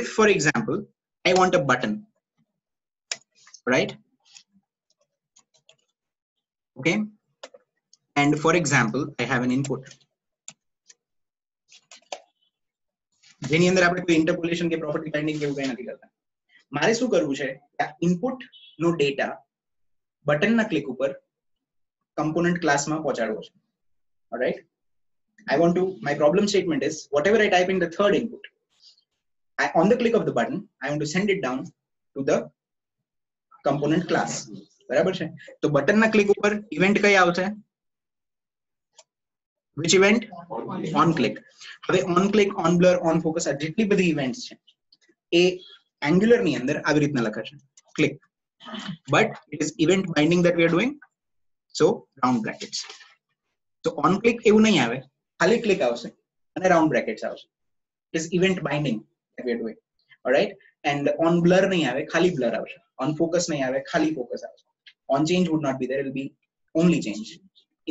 if for example I want a button, right? Okay. And for example, I have an input. જેની અંદર આપણે કોઈ interpolation કે property binding જેવું કંઈ નથી કરતા. મારે શું કરવું છે? Input નો data button ના click ઉપર component class માં પહોંચાડવો છે. All right. I want to. My problem statement is whatever I type in the third input. On the click of the button, I want to send it down to the component class. बराबर है? तो button ना click ऊपर event क्या होता है? Which event? On click. अबे on click, on blur, on focus जितनी बड़ी events हैं, ये Angular नहीं अंदर अभी इतना लगा है. Click. But it is event binding that we are doing. So round brackets. So on click ये वो नहीं आवे, खाली click आओ से, अने round brackets आओ से. It is event binding. We are doing all right and on blur nahi aave khali blur aavshe on focus nahi aave khali focus aavshe on change would not be there it will be only change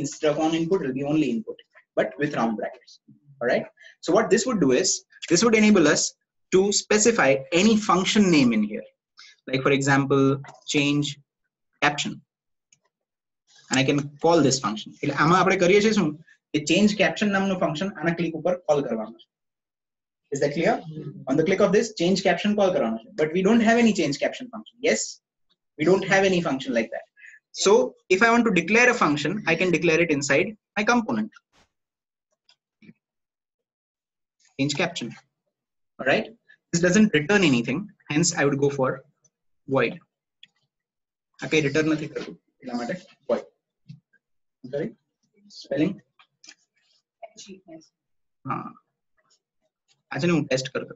instead of on input it will be only input but with round brackets all right so what this would do is this would enable us to specify any function name in here like for example change caption and I can call this function એટલે આમાં આપણે કરીએ છે શું કે change caption નામનું function આના click ઉપર કોલ કરવાનું છે Is that clear? On the click of this, change caption call karana hai. But we don't have any change caption function. Yes, we don't have any function like that. So if I want to declare a function, I can declare it inside my component. Change caption. All right. This doesn't return anything. Hence, I would go for void. Okay, return nothing. Void. Sorry. Spelling. Ah. अच्छा नहीं test कर दो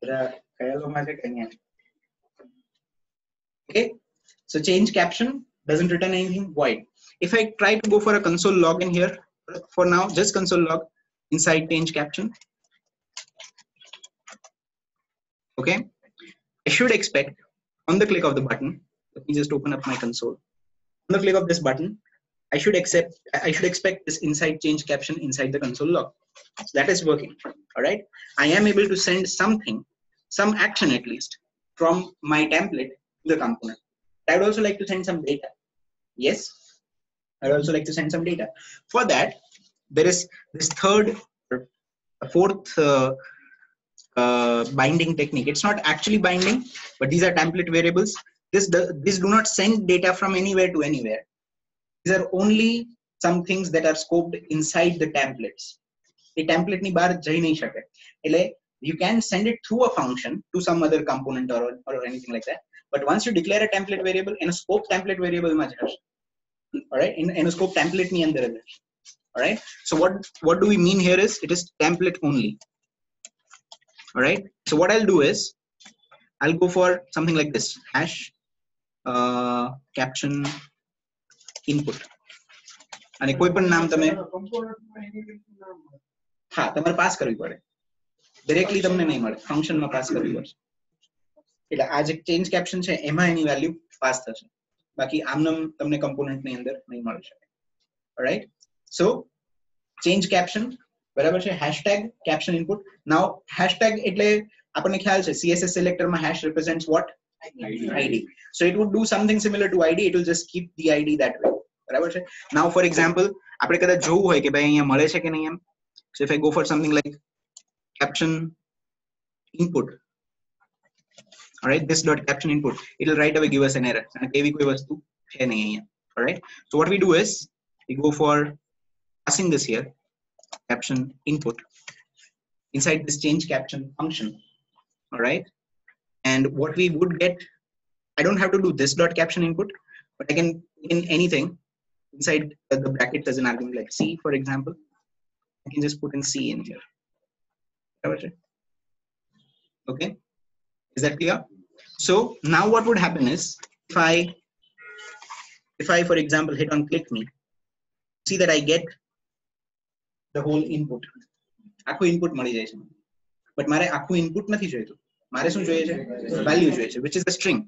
तेरा ख्याल में से कहीं है okay so change caption doesn't return anything void if I try to go for a console log in here for now just console log inside change caption okay I should expect on the click of the button let me just open up my console on the click of this button I should expect this inside change caption inside the console log. So that is working. All right. I am able to send something, some action at least, from my template to the component. I would also like to send some data. Yes. I would also like to send some data. For that, there is this third or fourth binding technique. It's not actually binding, but these are template variables. These do not send data from anywhere to anywhere. These are only some things that are scoped inside the templates. A template ni bar jai nahi shake. એટલે You can send it through a function to some other component or anything like that. But once you declare a template variable, in a scope template variable, all right, in a scope template ni andar hai, all right. So what do we mean here is it is template only. All right. So what I'll do is I'll go for something like this hash caption input. And koi pan naam tame ha tamare pass karvi pade. Directly તમને નહીં મળે function માં pass કરવી પડશે એટલે આ જે change caption છે એમાં એની વેલ્યુ પાસ થશે બાકી આમનમ તમને કમ્પોનન્ટ ની અંદર નહીં મળી શકે ઓલરાઈટ સો ચેન્જ કેપ્શન બરાબર છે #caption કેપ્શન ઇનપુટ નાઉ # એટલે આપણને ખ્યાલ છે css selector માં # represents what id so it would do something similar to id it will just keep the id that way બરાબર છે નાઉ ફોર એક્ઝામ્પલ આપણે કદા જોવું હોય કે ભાઈ અહીંયા મળે છે કે નહીં એમ સો if I go for something like caption input. All right, this dot caption input. It will right away give us an error. All right. So what we do is we go for passing this here caption input inside this change caption function. All right. And what we would get, I don't have to do this dot caption input, but I can in anything inside the brackets as an argument like C, for example. I can just put in C in here. Okay, is that clear? So now what would happen is if I for example hit on click me, see that I get the whole input. આખો input મળી જાય છે but મારે આખો input નથી જોઈતો મારે શું જોઈએ છે value જોઈએ છે which is a string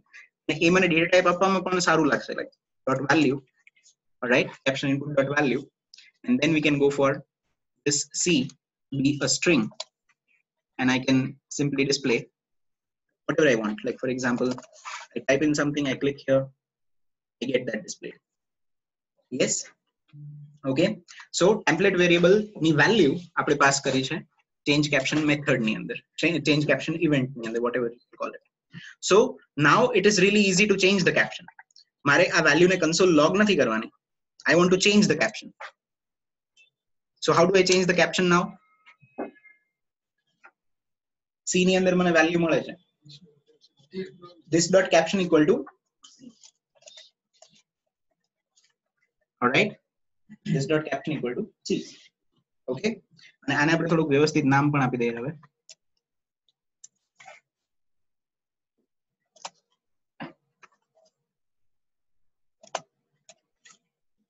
એ મને data type આપવામાં પણ સારું લાગશે like dot value. All right, caption input dot value and then we can go for this C be a string. And I can simply display whatever I want. Like for example, I type in something, I click here, I get that display. Yes. Okay. So template variable ni value apne pass kari chhe change caption method ni andar, change caption event ni andar, whatever you call it. So now it is really easy to change the caption. Mare a value ne console log nathi karwani. I want to change the caption. So how do I change the caption now? C ની અંદર મને value મળે છે this.caption equal to all right this.caption equal to C. okay અને આને આપણે થોડું વ્યવસ્થિત નામ પણ આપી દઈએ હવે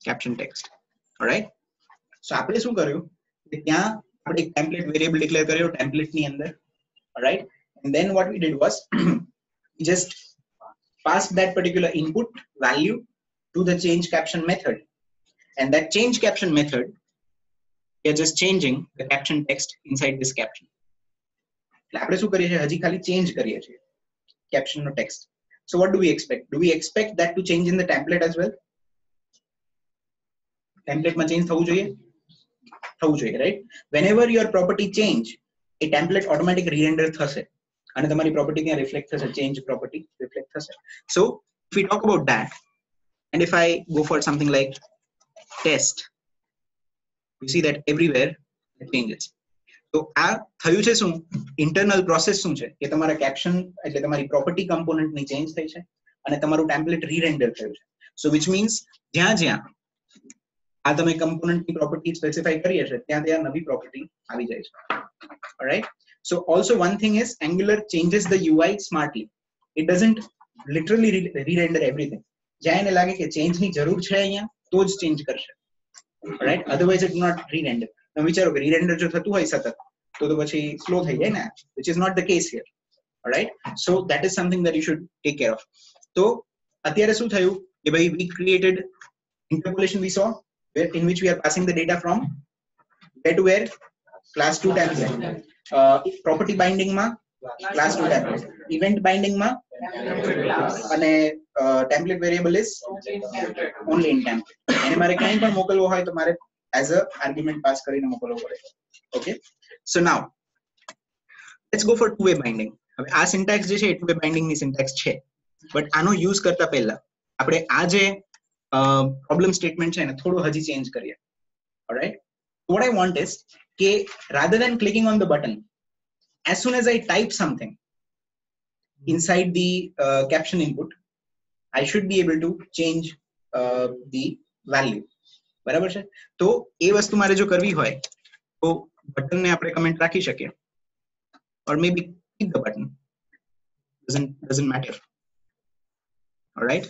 caption text. all right so આપણે શું કર્યું કે ત્યાં આપણે એક ટેમ્પલેટ વેરીએબલ ડિક્લેર કર્યો ટેમ્પલેટ ની અંદર. All right, and then what we did was just pass that particular input value to the change caption method, and that change caption method we are just changing the caption text inside this caption. આપણે શું કરીએ છીએ હજી ખાલી change કરીએ છીએ caption no text. So what do we expect? Do we expect that to change in the template as well? Template માં change થવું જોઈએ, right? Whenever your property change. A template automatic re-render thase and tamari property kya reflect thase change property reflect thase. So if we talk about that and if I go for something like test you see that everywhere it changes. So aa thayu che sun internal process sun che ke tamara caption એટલે તમારી property component ni change થઈ છે અને તમારું template re-render થયું છે. So which means જ્યાં આ તમે component ની property specify કરી હશે ત્યાં નવી property આવી જાય છે. All right, so also one thing is Angular changes the UI smartly. It doesn't literally re-render everything. જ્યાં એને લાગે કે change ની જરૂર છે અહીંયા તો જ change કરશે. All right, otherwise it will not re-render. તમે વિચારો કે re-render જો થતું હોય સતત તો પછી slow થઈ જાય ને which is not the case here. All right, so that is something that you should take care of. તો અત્યારે શું થયું કે ભાઈ we created interpolation we saw in which we are passing the data from where to where class to template property binding ma class to template event binding ma અને template variable is only in template અને મારે ક્યાંય પણ મોકલવો હોય તો મારે as a argument pass કરીને મોકલવો પડે. Okay, so now let's go for two-way binding. હવે આ syntax જે છે two-way binding ની syntax છે but આનો use કરતા પહેલા આપણે આ જે problem statement chahiye na thodo haji change kariye. All right, what I want is ke rather than clicking on the button as soon as I type something inside the caption input, I should be able to change the value. बराबर है? तो ये वस्तु मारे जो करवी होए, तो button ने आपने कमेंट रखी शके, और maybe click the button, doesn't matter, all right?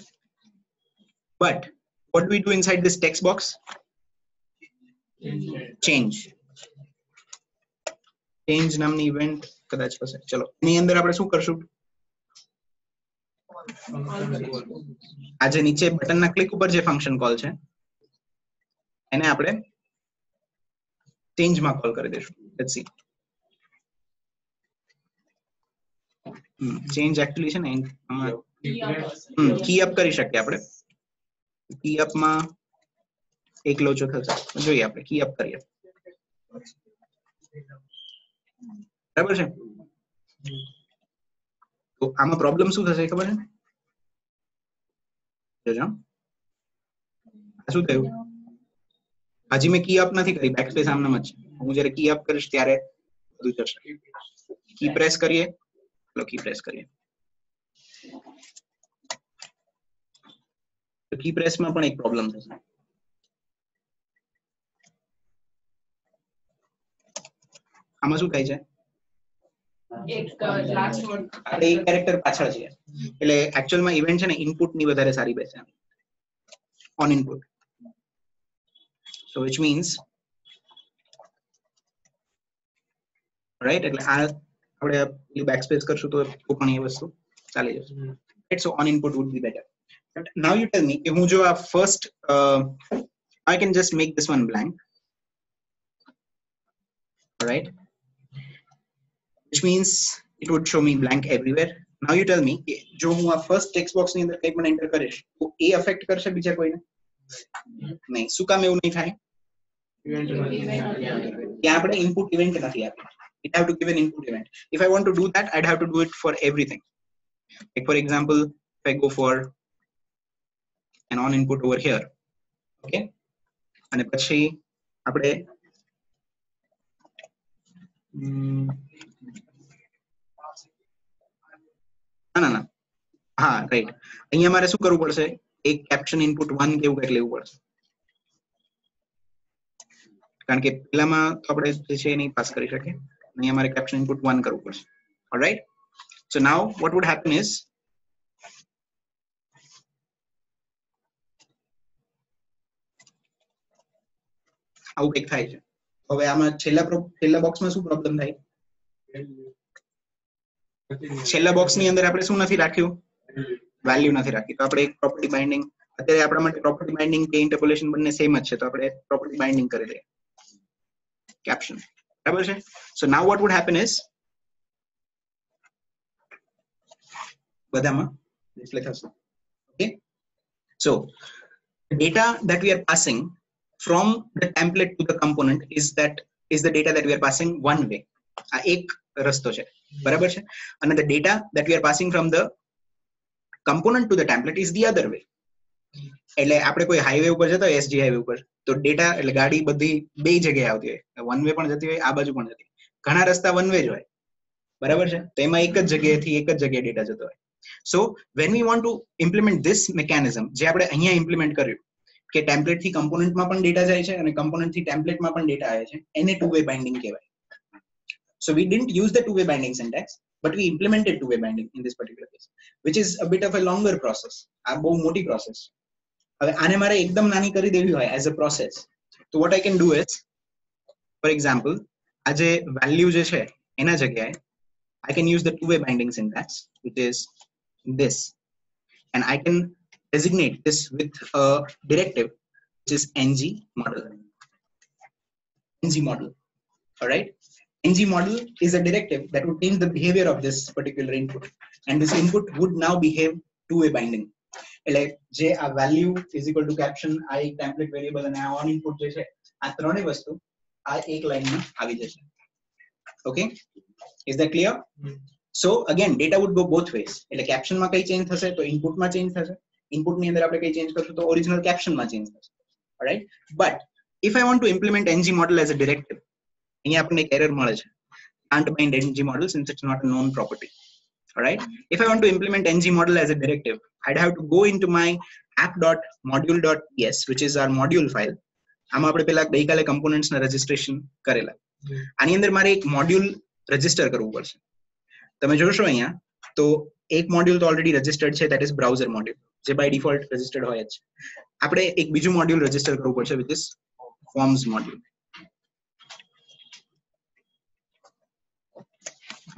But what do we do inside this text box? Change nominee event कदाच पसे, चलो, नहीं अंदर आपने शू कर शू? आज नीचे बटन ना क्लिक ऊपर जे फंक्शन कॉल छे એને આપણે change માં કોલ કરી દેશું. Let's see. Change actually છે ને key up કરી શકીએ આપણે. Key up માં એક લોચો થશે. જોઈએ આપણે key up કરીએ. બરાબર છે? તો આમાં પ્રોબ્લેમ શું થશે ખબર છે? જોજો. આ શું થયું? आजी मैं की अप नहीं करी बैकस्पेस सामने मच हूं जरा की अप करिस त्यारे બધું જશે કી પ્રેસ કરીએ લો કી પ્રેસ કરીએ તો કી પ્રેસ માં પણ એક પ્રોબ્લેમ થશે આમાં શું થાય છે એક લાસ્ટ વર્ડ અને એક કેરેક્ટર પાછળ છે એટલે એક્ચ્યુઅલ માં ઇવેન્ટ છે ને ઇનપુટ ની વધારે સારી બેસે on input So which means, right? So on input would be better. But now you tell me, first, I can just make this one blank, all right? Which means it would show me blank everywhere. Now you tell me, जो हूँ आप first text box नहीं अंदर कहीं enter करें, तो A affect कर सकती है कोई ना? नहीं, सुका में वो नहीं था Input event. It have to give an input event. If I want to do that, I'd have to do it for everything. Like for example, if I go for an on input over here, okay, and pachi apde ha right. Ahiya mare shu karvu padse? Ek caption input 1 kevu kak levu padse. कारण के पहला माँ तो अपने जैसे नहीं पास करी शके नहीं हमारे कैप्शन इनपुट 1 करूँ बस, alright? So now what would happen is आउ एक था इसे अब यामा छेला बॉक्स में सु प्रॉब्लम था ही छेला बॉक्स नहीं अंदर आपने सु ना थी रखियो वैल्यू ना थी रखी तो आपने एक प्रॉपर्टी बाइंडिंग अतः आपने मटे प्रॉपर्टी बाइंडिंग के इंटरपोलेशन बनने सेम अच्छे तो आपने प्रॉपर्टी बाइंडिंग कर ले Caption. So now what would happen is okay. So the data that we are passing from the template to the component is the data that we are passing one way. And the data that we are passing from the component to the template is the other way. એટલે આપણે કોઈ highway ઉપર જતા હોય SG highway ઉપર તો data એટલે ગાડી બધી બે જગ્યાએ આવતી હોય વન વે પણ જતી હોય આ બાજુ પણ જતી ઘણા રસ્તા વન વે જ હોય બરાબર છે તો એમાં એક જ જગ્યાએથી એક જ જગ્યાએ ડેટા જતો હોય સો when we want to implement this mechanism જે આપણે અહીંયા ઇમ્પ્લિમેન્ટ કર્યું કે ટેમ્પલેટ થી કમ્પોનન્ટ માં પણ ડેટા જાય છે અને કમ્પોનન્ટ થી ટેમ્પલેટ માં પણ ડેટા આવે છે એને ટુ વે બાઇન્ડિંગ કહેવાય So we didn't use the two-way binding syntax, but we implemented two-way binding in this particular case, which is a bit of a longer process, a very moti process. As a process. So what I can do is, for example, as a value, I can use the two-way binding syntax, which is this. And I can designate this with a directive, which is ng model. All right. ng model is a directive that would change the behavior of this particular input and this input would now behave two-way binding. Like J a value is equal to caption, I template variable and I on input J I ek line mein Okay, is that clear? So again, data would go both ways. Like caption ma kai change thase to input ma change thase. Input ni andar apne kai change karsu to original caption ma change thase. All right, but if I want to implement ng model as a directive. यहाँ आपने एक error मारा जाए can't bind ng model since it's not a known property. All right. If I want to implement ng model as a directive, I'd have to go into my app.module.es, which is our module file. આમાં આપણે પેલા ગઈકાલે components ના registration કરેલા. આની અંદર મારે એક module register કરવું પડશે. તમે જોશો અહીંયા તો એક module તો already registered છે, that is browser module, જે by default registered હોય છે. આપણે એક બીજું module register કરવું પડશે, which is forms module.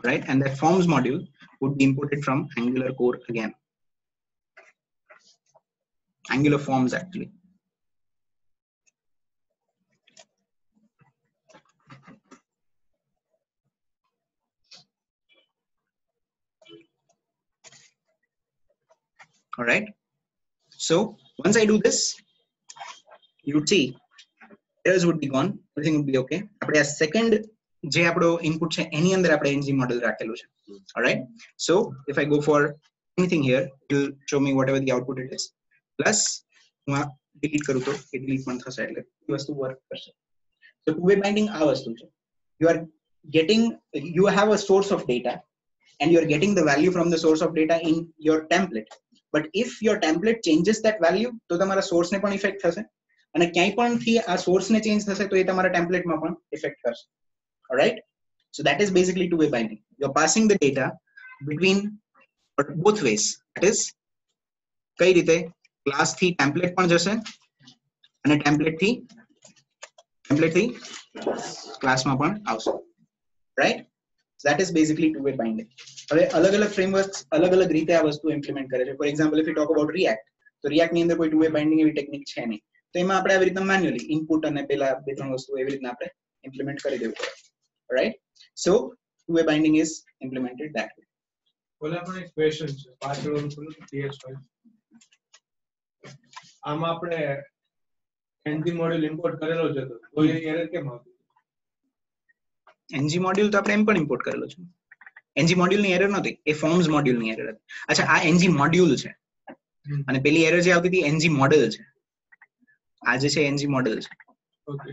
Right, and that forms module would be imported from Angular core again. Angular forms actually. All right. So once I do this, you would see errors would be gone. Everything would be okay. After a second, J apdo input se any under apne ng model rakhelo che. All right. So if I go for anything here, it will show me whatever the output it is. Plus, delete karu to it delete man thase એટલે વસ્તુ work karse. So two-way binding આ વસ્તુ છે. You have a source of data, and you are getting the value from the source of data in your template. But if your template changes that value, तो तुम्हारा source ने कौन effect था से? अने क्या इपन थी आ source ने change था से तो ये तुम्हारा template में अपन effect कर से. All right? So that is basically two-way binding. You're passing the data between both ways. That is कई रीते class थी template पन जैसे अने template थी class में अपन out. Right? So that is basically two-way binding. હવે અલગ અલગ ફ્રેમવર્ક્સ અલગ અલગ રીતે આ વસ્તુ ઇમ્પ્લિમેન્ટ કરે છે. For example if you talk about React, તો રિએક્ટ ની અંદર કોઈ ટુ વે બાઇન્ડિંગ એવી ટેકનિક છે નહીં, તો એમાં આપણે આવી રીતે મેન્યુઅલી ઇનપુટ અને પેલા બે ત્રણ વસ્તુ એવી રીતે આપણે ઇમ્પ્લિમેન્ટ કરી દેવું પડે. Right, so two way binding is implemented that way. બોલા પણ એક ક્વેશ્ચન છે, પાછળનું ખોલો ટીએસ ફાઈલ. આમાં આપણે એનજી મોડ્યુલ ઇમ્પોર્ટ કરેલો છે, તો કોઈ એરર કેમ આવતી? એનજી મોડ્યુલ તો આપણે એમ પણ ઇમ્પોર્ટ કરેલો છે. ng module ની એરર નહોતી, એ ફોર્મ્સ મોડ્યુલ ની એરર હતી. અચ્છા, આ ng મોડ્યુલ છે અને પેલી એરર જે આવતી હતી ng મોડેલ છે. આ જે છે ng મોડેલ છે. Okay,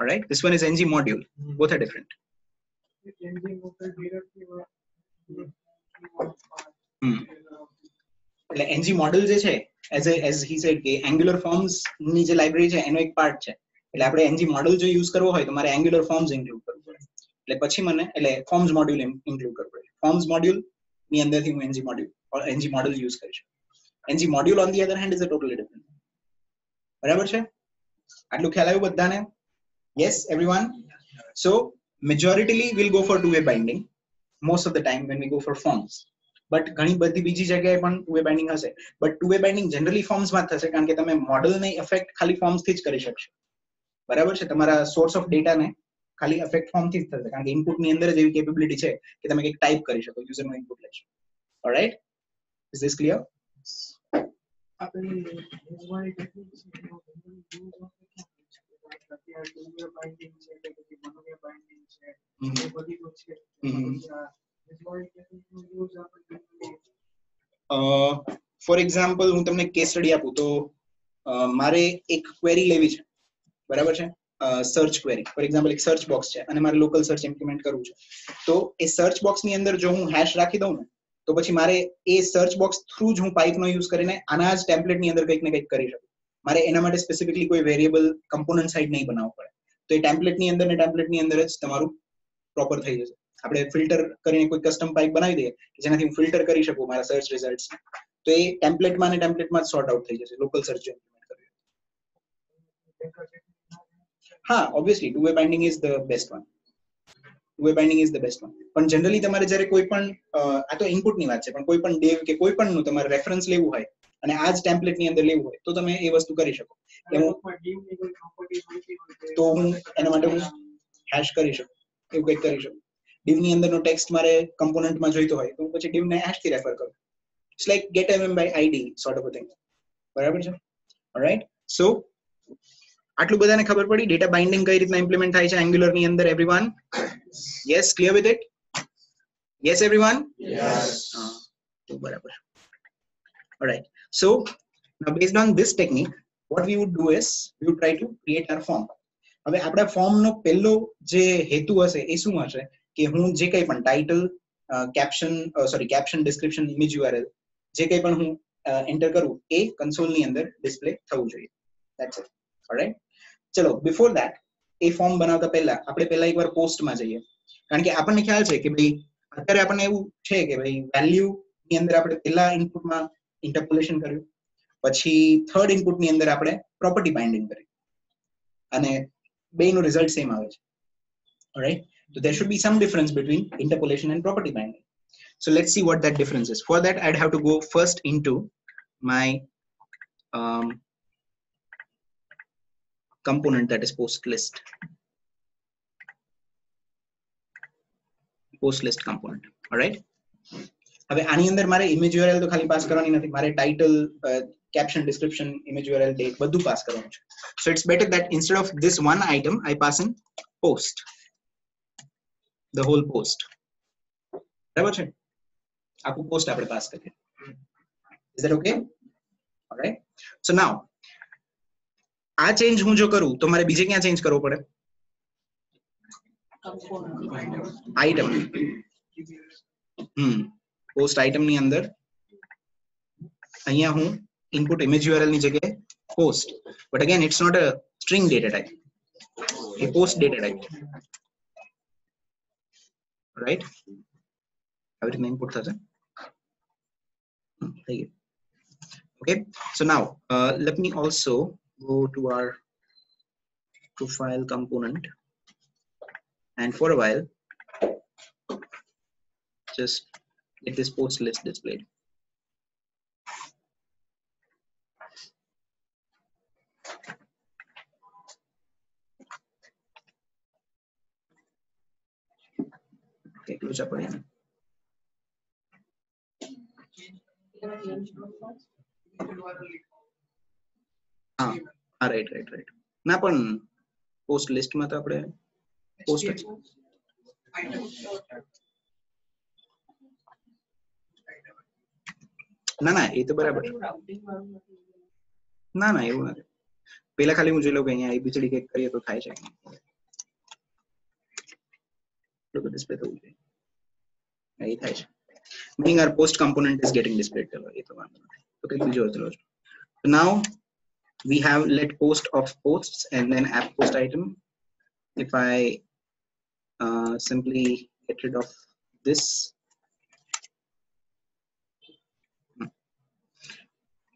alright, This one is ng module. Both are different. ng model directive એટલે ng મોડેલ જે છે as he said કે Angular forms ની જે લાઇબ્રેરી છે એનો એક પાર્ટ છે. એટલે આપણે ng મોડેલ જો યુઝ કરવો હોય તો મારે Angular forms ઇન્ક્લુડ કરવું પડે. એટલે પછી મને એટલે ફોર્મ્સ મોડ્યુલ ઇન્ક્લુડ કરવું પડે. ફોર્મ્સ મોડ્યુલ ની અંદર થી હું NG module or NG module use કરીશ. NG module on the other hand is a totally different. બરાબર છે? આટલું ખ્યાલ આવ્યો બધાને? Yes everyone. So મેજોરિટીલી we will go for two way binding most of the time when we go for forms, but ઘણી બધી બીજી જગ્યાએ પણ ટુ વે બાઇન્ડિંગ હશે. But two way binding generally forms માં થશે, કારણ કે તમે મોડેલ ને અફેક્ટ ખાલી ફોર્મ્સ થી જ કરી શકશો. બરાબર છે? તમારા સોર્સ ઓફ ડેટા ને ખાલી અફેક્ટ ફોર્મ થી થશે, કારણ કે ઇનપુટ ની અંદર જ એવી કેપેબિલિટી છે કે તમે કંઈક ટાઈપ કરી શકો, યુઝર નો ઇનપુટ લઈ શકો. Alright, is this clear? આપણે મોબાઈલ બાઇન્ડિંગ છે કે પછી મનોવે બાઇન્ડિંગ છે, એ બધી નું છે. ફોર એક્ઝામ્પલ હું તમને કેસ સ્ટડી આપું તો મારે એક ક્વેરી લેવી છે. બરાબર છે? Search query. ફોર એક્ઝામ્પલ એક સર્ચ બોક્સ છે અને મારે લોકલ સર્ચ ઇમ્પ્લિમેન્ટ કરવું છે, તો એ સર્ચ બોક્સ ની અંદર જો હું હેશ રાખી દઉં ને, તો પછી મારે એ સર્ચ બોક્સ થ્રુ જ હું પાઇપનો યુઝ કરીને આના જ ટેમ્પલેટ ની અંદર કંઈક ને કંઈક કરી શકું. મારે એના માટે સ્પેસિફિકલી કોઈ વેરિયેબલ કમ્પોનન્ટ સાઇડ નહીં બનાવવું પડે. તો એ ટેમ્પલેટ ની અંદર ને ટેમ્પલેટ ની અંદર જ તમારું પ્રોપર થઈ જશે. આપણે ફિલ્ટર કરીને કોઈ કસ્ટમ પાઇપ બનાવી દઈએ કે જેનાથી હું ફિલ્ટર કરી શકું મારા સર્ચ રિઝલ્ટ, તો એ ટેમ્પલેટમાં ને ટેમ્પલેટમાં જ સોર્ટ આઉટ થઈ જશે. લોકલ સર્ચ ઇમ્પ્લિમેન્ટ કરવી. હા, obviously two way binding is the best one. Two way binding is the best one. પણ જનરલી તમારે જ્યારે કોઈ પણ આ તો ઇનપુટ ની વાત છે, પણ કોઈ પણ ડેવ કે કોઈ પણ નું તમારે રેફરન્સ લેવું હોય અને આ જ ટેમ્પલેટ ની અંદર લેવું હોય તો તમે એ વસ્તુ કરી શકો. તો હું એના માટે હું હેશ કરી શકું, એવું કંઈક કરી શકું. ડીવ ની અંદરનો ટેક્સ્ટ મારે કમ્પોનન્ટમાં જોઈતો હોય તો હું પછી ડીવને હેશથી રેફર કરું. It's like get em by ID sort of thing. બરાબર છે? ઓલરાઈટ, સો આટલું બધાને ખબર પડી ડેટા બાઇન્ડિંગ કઈ રીતના ઇમ્પ્લિમેન્ટ થાય છે એન્ગ્યુલર ની અંદર. Everyone yes, clear with it? Yes everyone, yes. તો બરાબર. Alright, so now based on this technique what we would do is we would try to create our form. હવે આપડા ફોર્મ નો પહેલો જે હેતુ હશે એ શું હશે કે હું જે કંઈ પણ title caption sorry caption description image URL જે કંઈ પણ હું એન્ટર કરું એ કન્સોલ ની અંદર ડિસ્પ્લે થવું જોઈએ ધેટ્સ ઇટ ઓલરાઈટ ચલો बिफोर ધેટ એ ફોર્મ બનાવતા પહેલા આપણે પહેલા એકવાર પોસ્ટ માં જઈએ કારણ કે આપણને ખ્યાલ છે કે ભાઈ અત્યારે આપણને એવું છે કે ભાઈ વેલ્યુ ની અંદર આપણે પહેલા ઇનપુટ માં ઇન્ટરપોલેશન કર્યું પછી થર્ડ ઇનપુટ ની અંદર આપણે પ્રોપર્ટી બાઇન્ડિંગ કર્યું અને બેનો રિઝલ્ટ સેમ આવે છે alright So there should be some difference between interpolation and property binding. So let's see what that difference is. For that, I'd have to go first into my component that is post list. Post list component. All right. Now, any under my image URL to khali pass karani nathi. My title, caption, description, image URL, date, badhu pass karani. So it's better that instead of this one item, I pass in post. The whole post. बराबर है? आपको post आपने पास करके. Is that okay? All right. So now, uh change हूँ जो करूँ, तो हमारे बीजे क्या change करो पड़े? Item. Post item नहीं अंदर. यहाँ हूँ input image URL नहीं जगह post. But again, it's not a string data type. A post data type. Right everything input tha hai okay so now let me also go to our to file component and for a while just get this post list displayed Okay, close up again. Right. ना पन post list में तो अपने post ना ना ये तो बराबर ना ना ये वो ना पहला खाली मुझे लोग यहाँ ये बिचड़ी के करिए तो खाई जाएंगे तो डिस्प्ले तो होगी नहीं था इस meaning are post component is getting displayed चलो ये तो मालूम है तो क्लिक कीजिए और चलो तो now we have let post of posts and then app post item if I simply get rid of this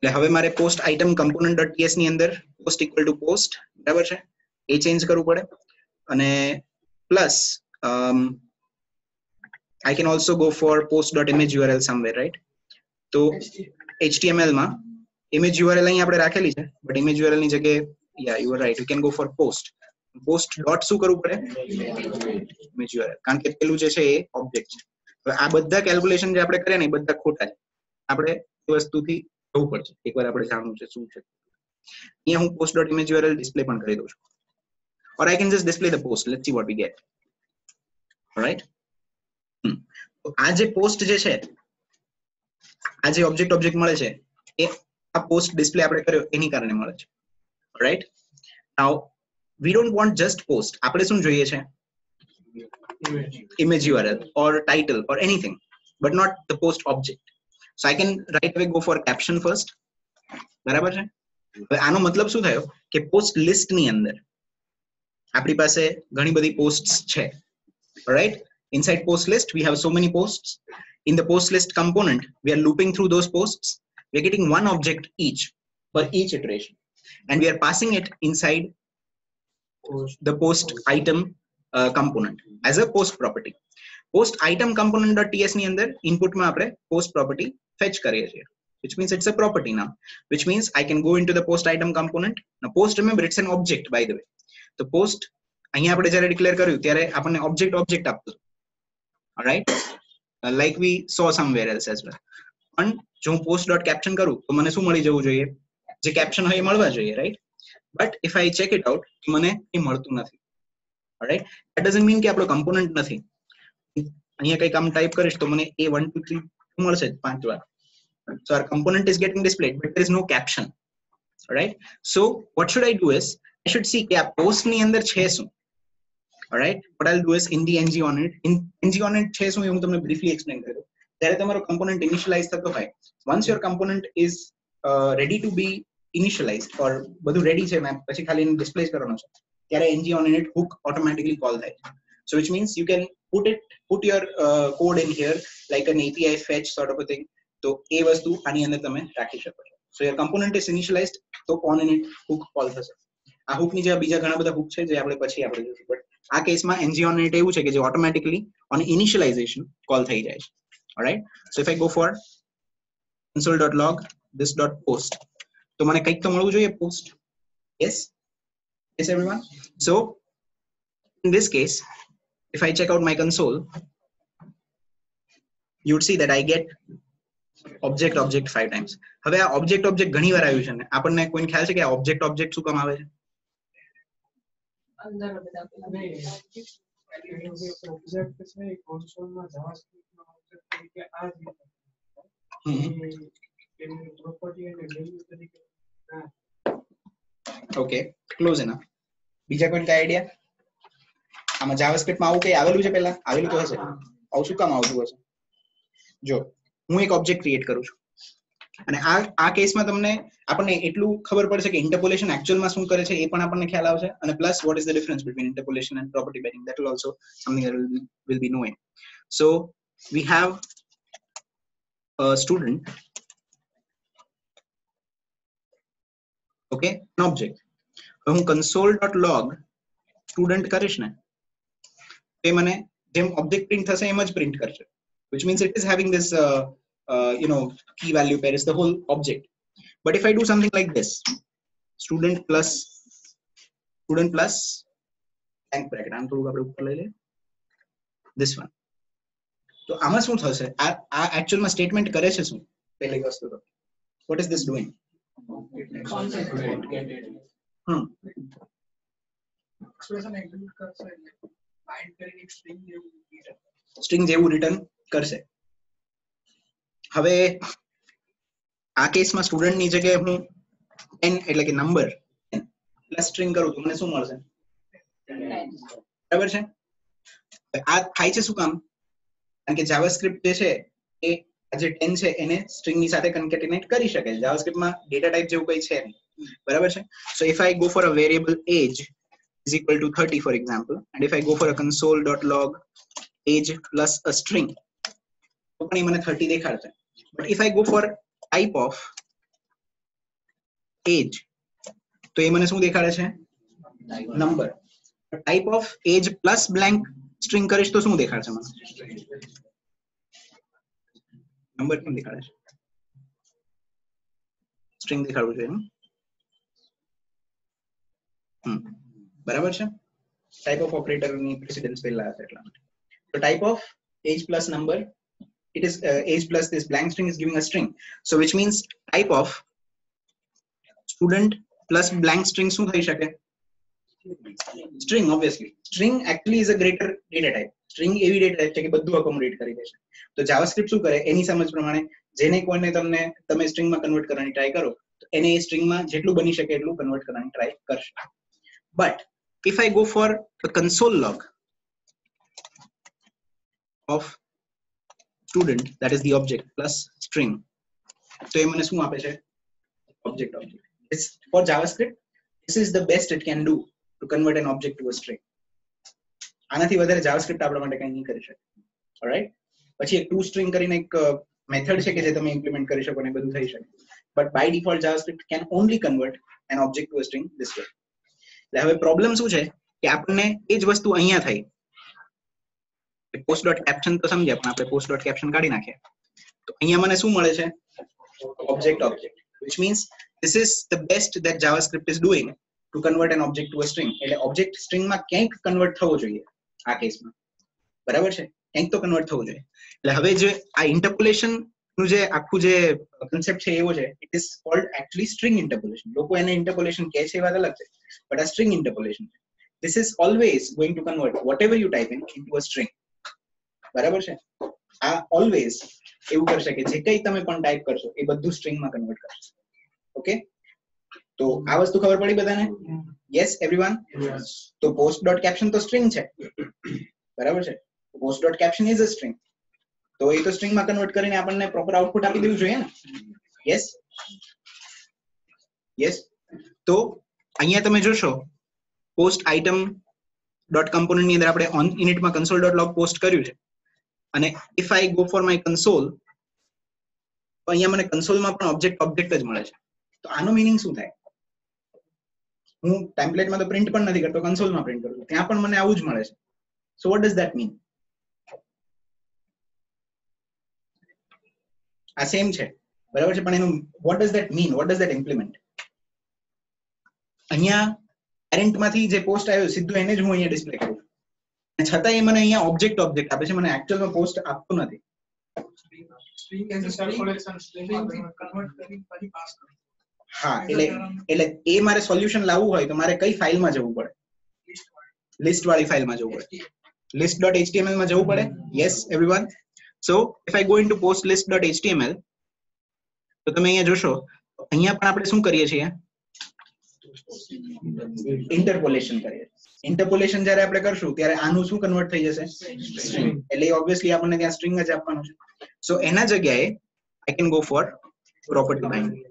ले हवे मारे post item component dot TS ની અંદર पोस्ट इक्वल टू पोस्ट बराबर છે એ ચેન્જ કરવું પડે અને plus I can also go for post.image URL somewhere, right? So HTML ma image URL ahi apne rakheli chhe, but image URL ni jagah yeah, you are right. You can go for post. Post dot su karu pade image URL. Karan ke pelu je chhe e object. A badha calculation je apne kare nahi badha khota chhe. Apne vastu thi javu padche. Ek var apne janvu chhe su chhe. Ahiya hu post.image URL display pan kari dau chu. Or I can just display the post. Let's see what we get. Alright. तो आज ये post जैसे है, आज ये object object मरे जाए, ये आप पोस्ट डिस्प्ले आपने करे ये नहीं करने मरे जाए, right? Now we don't want just post, आपने सुन जो ये है, image URL or title or anything, but not the post object. So I can right away go for caption first, बराबर है? तो आनो मतलब सुधा है कि पोस्ट लिस्ट नहीं अंदर, आपके पास है घनी बड़ी पोस्ट्स छे, alright? Inside post list, we have so many posts. In the post list component, we are looping through those posts. We are getting one object each for each iteration, and we are passing it inside the post item component as a post property. Post item component dot ts ni under input ma apne post property fetch kariye chhe, which means it's a property now. Which means I can go into the post item component. Now post remember it's an object by the way. The post ahiya apne jare declare karyu tyare apne object apto. All right, like we saw somewhere else as well. And जो post dot caption करूँ, तो मने सुमरी जो ये, जो caption है ये मर्डवा जो ये, right? But if I check it out, तो मने ये मर्डू ना थी, all right? That doesn't mean कि आप लोग component ना थी। यहाँ कहीं काम type करें, तो मने A 1 2 3 तुम्हारे से 5 बार। So our component is getting displayed, but there is no caption, all right? So what should I do is I should see कि आप post नहीं अंदर 6 सुन, Alright, what I'll do is in the ng on it, in ng on it 6 હું તમને briefly explain કર્યું. ત્યારે તમારો component initialize થતો હોય. Once your component is ready to be initialized or બધું ready છે મેં પછી ખાલી એને ડિસ્પ્લે કરવાનો છે. ત્યારે ng on init hook automatically call થાય. So which means you can put your code in here like an API fetch sort of a thing. So એ વસ્તુ આની અંદર તમે રાખી શકો છો. So your component is initialized તો on init hook call થશે. આ hook ની જે બીજા ઘણા બધા hook છે જે આપણે પછી આપણે જોશું બટ આ કેસમાં ng on init એવું છે કે જે automatically on initialization call થઈ જાય છે. All right, so if I go for console.log this.post તો મને કંઈક તો મળવું જોઈએ post. Yes, yes everyone. So in this case if I check out my console you would see that I get object 5 times. હવે આ object ઘણી વાર આવ્યું છે ને આપણને કોઈ ખ્યાલ છે કે object શું કામ આવે છે? अंदर बता ऑब्जेक्ट में कंसोल में जावास्क्रिप्ट में ऑब्जेक्ट तरीके आ गए हैं प्रॉपर्टी एंड वैल्यू तरीके ओके क्लोज है ना બીજા કોઈ કા આઈડિયા આમાં જાવાસ્ક્રિપ્ટ માં આવું કે આવેલું છે પહેલા આવેલું તો હશે આવું શું કામ આવતું હશે જો હું એક ઓબ્જેક્ટ ક્રિએટ કરું છું અને આ કેસમાં તમને આપણને એટલું ખબર પડશે કે ઇન્ટરપોલેશન એક્ચ્યુઅલમાં શું કરે છે એ પણ આપણને ખ્યાલ આવશે અને plus what is the difference between interpolation and property binding that will also something I will be knowing so we have a student okay an object હવે હું console.log સ્ટુડન્ટ કરીશ ને તે મને જેમ ઓબ્જેક્ટ પ્રિન્ટ થશે એમ જ પ્રિન્ટ કરશે which means it is having this key value pair is the whole object. But if I do something like this, student plus blank bracket, I'm going to upper this one. So, આમાં શું થશે આ actual માં statement કરે છે શું પહેલી વસ્તુ તો what is this doing? Expression execute કરશે એટલે બાઇન્ડ કરીને સ્ટ્રિંગ જેવું રિટર્ન કરશે. હવે આ કેસમાં સ્ટુડન્ટ ની જગ્યાએ હું n એટલે કે નંબર પ્લસ સ્ટ્રિંગ કરું તો મને શું મળશે? બરાબર છે. આ થાય છે શું કામ કારણ કે જાવાસ્ક્રિપ્ટ જે છે એ જે 10 છે એને સ્ટ્રિંગ ની સાથે કન્કેટેનેટ કરી શકે છે. જાવાસ્ક્રિપ્ટમાં ડેટા ટાઇપ જેવું કંઈ છે નહીં. બરાબર છે. સો if I go for a variable age is equal to 30 for example and if I go for a console.log age plus a string તો પણ એ મને 30 દેખાડશે. But if I go for type of age to ye mane shu dekhade chhe number type of age plus blank string karish to shu dekhade chhe mane number pan dekhade chhe string dekhavu chhe barabar chhe type of operator ni precedence pehla ase etla so type of age plus number it is age plus this blank string is giving a string so which means type of student plus blank string શું થઈ શકે string obviously string actually is a greater data type string એવી data type છે કે બધું accommodate કરી દે છે તો જાવાસ્ક્રિપ્ટ શું કરે એની સમજ પ્રમાણે જેને કોઈને તમે string માં કન્વર્ટ કરવાની ટ્રાય કરો તો એને એ string માં જેટલું બની શકે એટલું કન્વર્ટ કરવાની ટ્રાય કરશે but if I go for the console log of student that is the object plus string so ye mane shu ape chhe object it's for javascript this is the best it can do to convert an object to a string આનાથી વધારે javascript આપણા માટે કંઈ ન કરી શકે alright પછી એક to string કરીને એક મેથડ છે કે જે તમે ઇમ્પ્લિમેન્ટ કરી શકો ને બધું થઈ શકે but by default javascript can only convert an object to a string this way એટલે હવે પ્રોબ્લેમ શું છે કે આપણને એ જ વસ્તુ અહીંયા થઈ post.caption તો સમજ્યા પણ આપણે post.caption કાઢી નાખીએ તો અહીંયા મને શું મળે છે object which means this is the best that javascript is doing to convert an object to a string એટલે object string માં ક્યાંક કન્વર્ટ થવો જોઈએ આ કેસમાં બરાબર છે ક્યાંક તો કન્વર્ટ થવો જોઈએ એટલે હવે જે આ ઇન્ટરપોલેશન નું જે આખું જે કન્સેપ્ટ છે એવો છે it is called actually string interpolation લોકો એને ઇન્ટરપોલેશન કહે છે એ વાત અલગ છે બટ આ string interpolation this is always going to convert whatever you type in into a string બરાબર છે આ ઓલવેઝ એવું કરશે કે જે કંઈ તમે પણ ટાઈપ કરશો એ બધું સ્ટ્રિંગમાં કન્વર્ટ કરશે ઓકે तो आवाज तो खबर पड़ी बता ने? Yes everyone? Yes. तो post dot caption तो string है, बराबर है? Post dot caption is a string. तो ये तो string में convert करेंगे अपन ने proper output आप ही देख रहे हैं ना? Yes. Yes. तो અહીંયા તમે જોશો post item dot component ની અંદર આપણે on init માં console.log post કર્યું છે. અને if I go for my console, तो અહીંયા મને console માં પણ object જ મળે છે. तो आनो मीनिंग શું થાય? હું ટેમ્પલેટ માં તો પ્રિન્ટ પણ નથી કરતો, કન્સોલ માં પ્રિન્ટ કરું છું, ત્યાં પણ મને આવું જ મળે છે. So what does that mean? આ સેમ છે, બરાબર છે, પણ એનું what does that mean? What does that implement? અહીંયા પેરેન્ટ માંથી જે પોસ્ટ આવ્યો સીધું એને જ હું અહીંયા ડિસ્પ્લે કરું છું, અને છતાં એ મને અહીંયા ઓબ્જેક્ટ આપે છે, મને એક્ચ્યુઅલ માં પોસ્ટ આપતું નથી. String as a self collection string convert કરીને પછી પાસ કરું. हाँ એટલે એ મારે સોલ્યુશન લાવવું હોય તો મારે કઈ ફાઇલ માં જવું પડે? લિસ્ટ વાળી ફાઇલ માં જવું પડે. list.html માં જવું પડે. Yes everyone. So if I go into post list.html તો તમે અહીંયા જોશો, અહીંયા પણ આપણે શું કરીએ છીએ? ઇન્ટરપોલેશન કરીએ. ઇન્ટરપોલેશન જ્યારે આપણે કરશું ત્યારે આનું શું કન્વર્ટ થઈ જશે? સ્ટ્રિંગ. એટલે ઓબવિયસલી આપણને ત્યાં સ્ટ્રિંગ જ આપવાનું છે. સો એના જગ્યાએ I can go for property binding.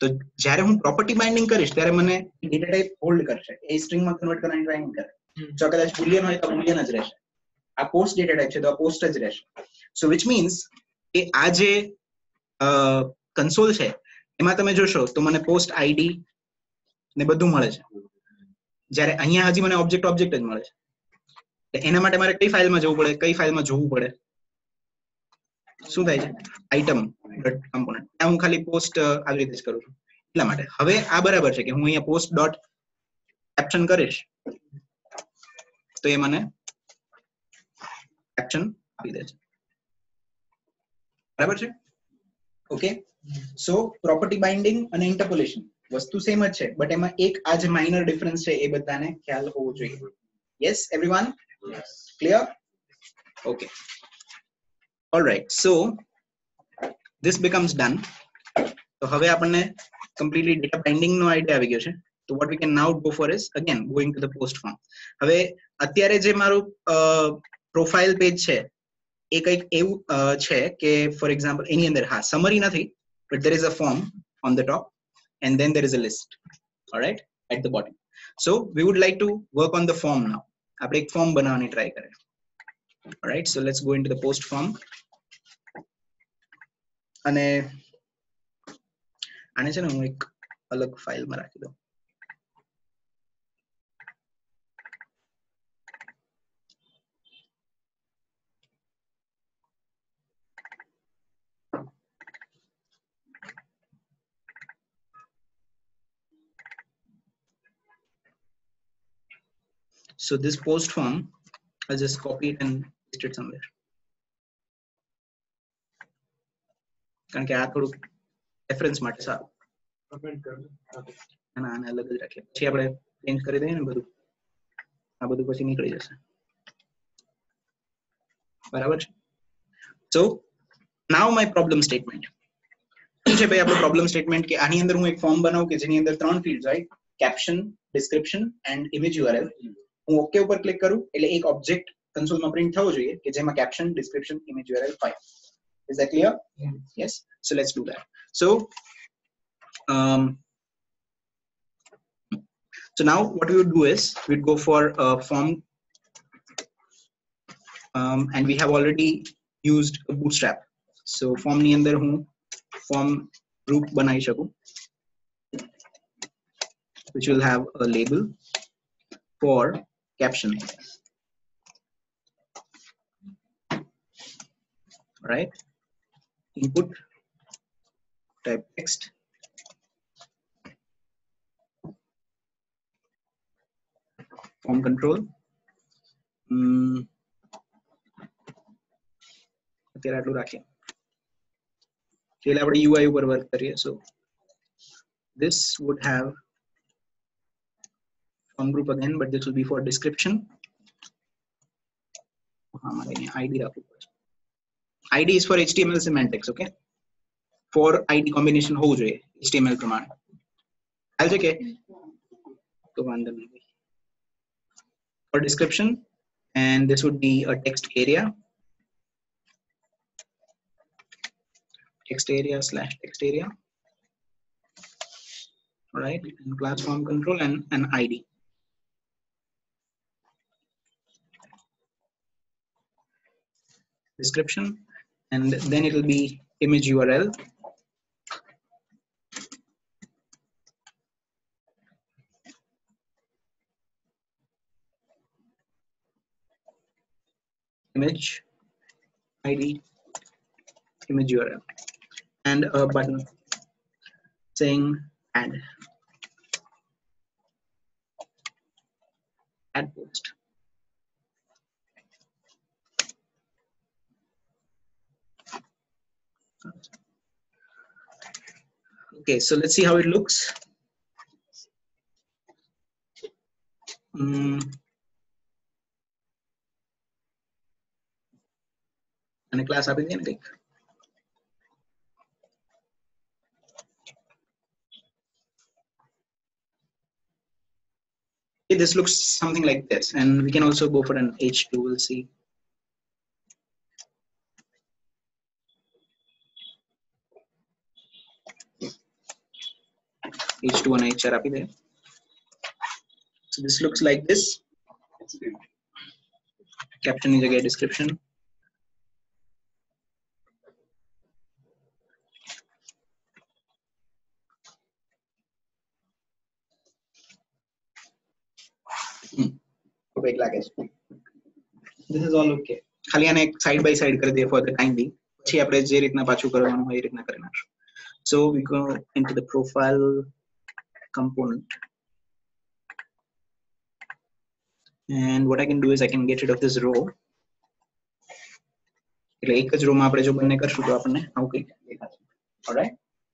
तो જ્યારે હું પ્રોપર્ટી બાઇન્ડિંગ કરીશ ત્યારે મને ડેટા ટાઇપ હોલ્ડ કરશે, એ સ્ટ્રિંગ માં કન્વર્ટ કરવાની ટ્રાય ન કરે. જો કદાચ બુલિયન હોય તો બુલિયન જ રહેશે. આ પોસ્ટ ડેટા ટાઇપ છે તો આ પોસ્ટ જ રહેશે. સો વિચ મીન્સ કે આ જે કન્સોલ છે એમાં તમે જોશો તો મને પોસ્ટ આઈડી ને બધું મળે છે, જ્યારે અહીંયા હજી મને ઓબ્જેક્ટ જ મળે છે. એટલે એના માટે મારે કઈ ફાઇલમાં જવું પડે? કઈ ફાઇલમાં જોવું પડે? શું થાય છે? Item dot component. આ હું ખાલી પોસ્ટ આવી રીતે જ કરું છું એટલા માટે. હવે આ બરાબર છે કે હું અહીંયા પોસ્ટ ડોટ કેપ્શન કરીશ તો એ મને કેપ્શન આપી દે છે, બરાબર છે? ઓકે. સો પ્રોપર્ટી બાઇન્ડિંગ અને ઇન્ટરપોલેશન વસ્તુ સેમ જ છે, બટ એમાં એક આ જે માઇનર ડિફરન્સ છે એ બધાને ખ્યાલ હોવો જોઈએ. Yes everyone? Clear? Okay. All right, so this becomes done. So હવે આપણને completely data binding નો idea આવી ગયો છે. So what we can now go for is again going to the post form. હવે અત્યારે જે મારું profile page છે એ કંઈક એવું છે કે for example એની અંદર હા summary નથી, but there is a form on the top and then there is a list, all right, at the bottom. So we would like to work on the form now. આપણે એક form બનાવવાની try કરીએ. All right, so let's go into the post form. અને આને છે ને હું એક અલગ ફાઇલ માં રાખી દઉં. So this post form, I'll just copy it and paste it somewhere. કારણ કે આ થોડું રેફરન્સ માટે સારું. કમેન્ટ કરજો. ના આને અલગ જ રાખીએ. પછી આપણે ચેન્જ કરી દઈએ ને બધું. આ બધું પછી નીકળી જશે. બરાબર છે? So now my problem statement. શું છે ભાઈ આપણો પ્રોબ્લેમ સ્ટેટમેન્ટ કે આની અંદર હું એક ફોર્મ બનાવું કે જેની અંદર 3 ફિલ્ડ્સ હોય, caption, description and image URL. હું ઓકે ઉપર ક્લિક કરું એટલે એક ઓબ્જેક્ટ કન્સોલમાં પ્રિન્ટ થવો જોઈએ કે જેમાં કેપ્શન, ડિસ્ક્રિપ્શન, ઇમેજ URL હોય. Is that clear? Yeah. Yes. So let's do that. So, so now what we would do is we'd go for a form, and we have already used a bootstrap. So form ni andar hu form group banai shaku, which will have a label for caption, right? Input type text, form control. અત્યારે આટલું રાખીએ એટલે આપણે UI ઉપર work કરીએ. So this would have form group again, but this will be for description. हमारे लिए ID રાખવું પડશે. ID is for HTML semantics, okay? For ID combination हो जाए HTML प्रमाण. I'll check it. For description, and this would be a text area. Text area slash text area. All right, and class form control and an ID. Description, and then it will be image URL. Image ID, image URL, and a button saying add post. Okay, so let's see how it looks. And a class up in the end. Okay, this looks something like this, and we can also go for an H2. We'll see. H2 and HR up in there. So this looks like this. Caption is again description. This is all okay. Side by side for the time being. So we go into the profile component. And what I can do is I can get rid of this row. Alright.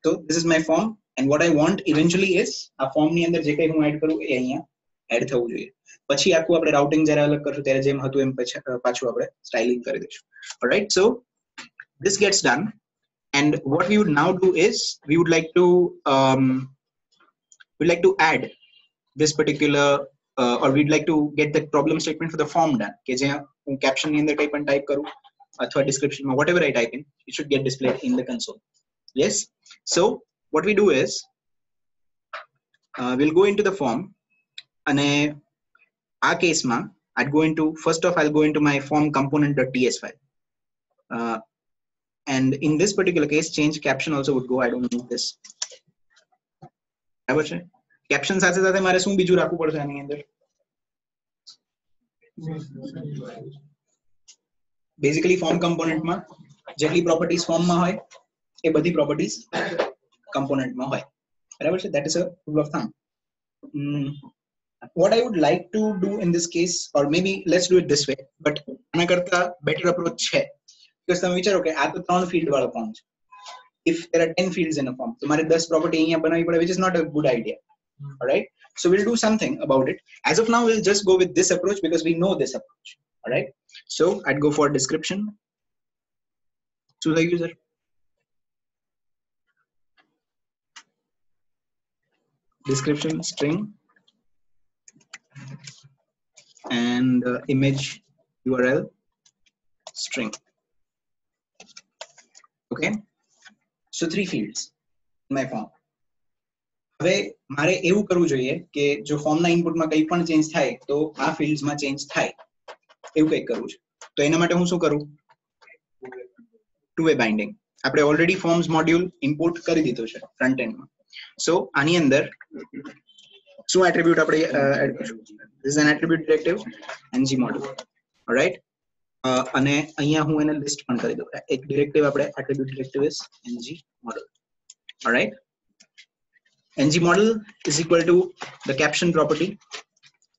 So this is my form, and what I want eventually is a form ni andar je kai hu add karu add thau joiye pachi aapko apne routing jara alag karshu tyare jem hatu em pachu apne styling kari deshu. All right, so this gets done, and what we would now do is we would like to add this particular or we'd like to get the problem statement for the form done ke je hu caption ni andar type and type karu athwa description ma whatever I type in, it should get displayed in the console. Yes, so what we do is we'll go into the form. And our case ma, I'd go into, first off, I'll go into my form component.ts file. And in this particular case, change caption also would go. I don't need this. Captions are basically form component ma, generally properties form ma hoy, e badhi properties component ma hoy. That is a rule of thumb. What I would like to do in this case, or maybe let's do it this way, but ana karta better approach hai. Because tam vicharo ke aa to 3 field wala form chhe. If there are 10 fields in a form, tumhare 10 property ahiya banavi pade, which is not a good idea. All right, so we'll do something about it. As of now, we'll just go with this approach because we know this approach. All right, so I'd go for description. Choose a user. Description string. And image URL string. Okay, so 3 fields in my form. Have mare evu karu joiye ke jo form na input ma kai pan change thai to aa fields ma change thai evu kai karu chu to ena mate hu shu karu two-way binding. Apne already forms module import kari dito che front end ma. So ani andar so attribute this is an attribute directive ng module. All right, ane ahiya hu ene list pan kari dau. Ek directive apde attribute directive is ng module. All right, ng module is equal to the caption property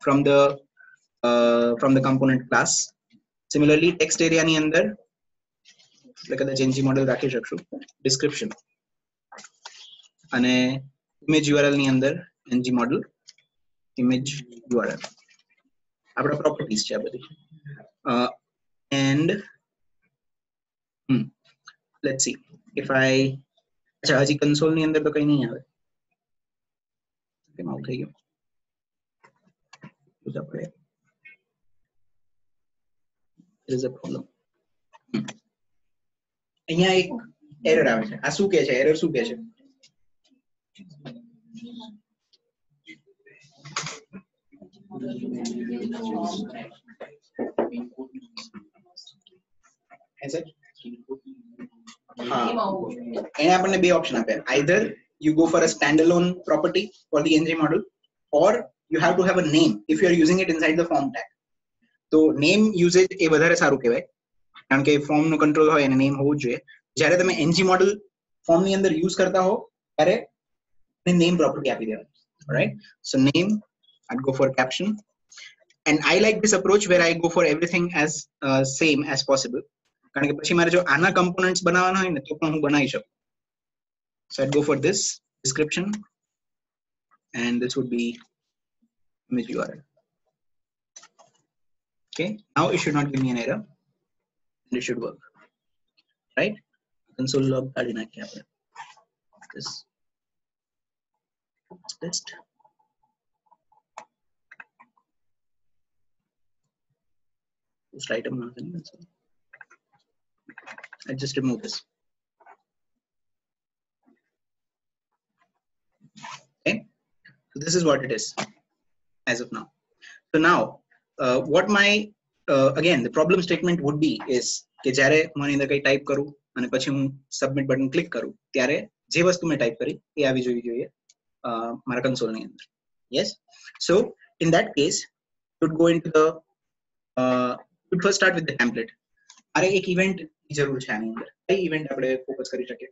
from the component class. Similarly text area ni andar kada ng module rakhi shakshu description ane image url ni andar ng module image URL. Our properties and let's see if I console ni andar to kai nahi aave. HTML to you. There is a problem. અહીંયા એક error આવે છે. આ શું કહે છે? Error શું કહે છે? એને આપણને બે ઓપ્શન આપ્યા. Either you go for a standalone property for the ng model or you have to have a name if you are using it inside the form tag. So name usage is better because the form no control and name is better. When you use ng model form, you name property. Alright, so name, I'd go for caption. And I like this approach where I go for everything as same as possible. Because if I have ana components, so I'd go for this description. And this would be image URL. Okay, now it should not give me an error and it should work, right? Console.log this test. Just item nothing. I just remove this. Okay, so this is what it is as of now. So now what my again the problem statement would be is ke jare mane andar kai type karu ane pachi hu submit button click karu tyare je vastu main type kari e avi jovi joiye mara console ni andar. Yes, so in that case should go into the should first start with the template. Are ek event ki zarur chhe ani andar kai event apde focus kari sake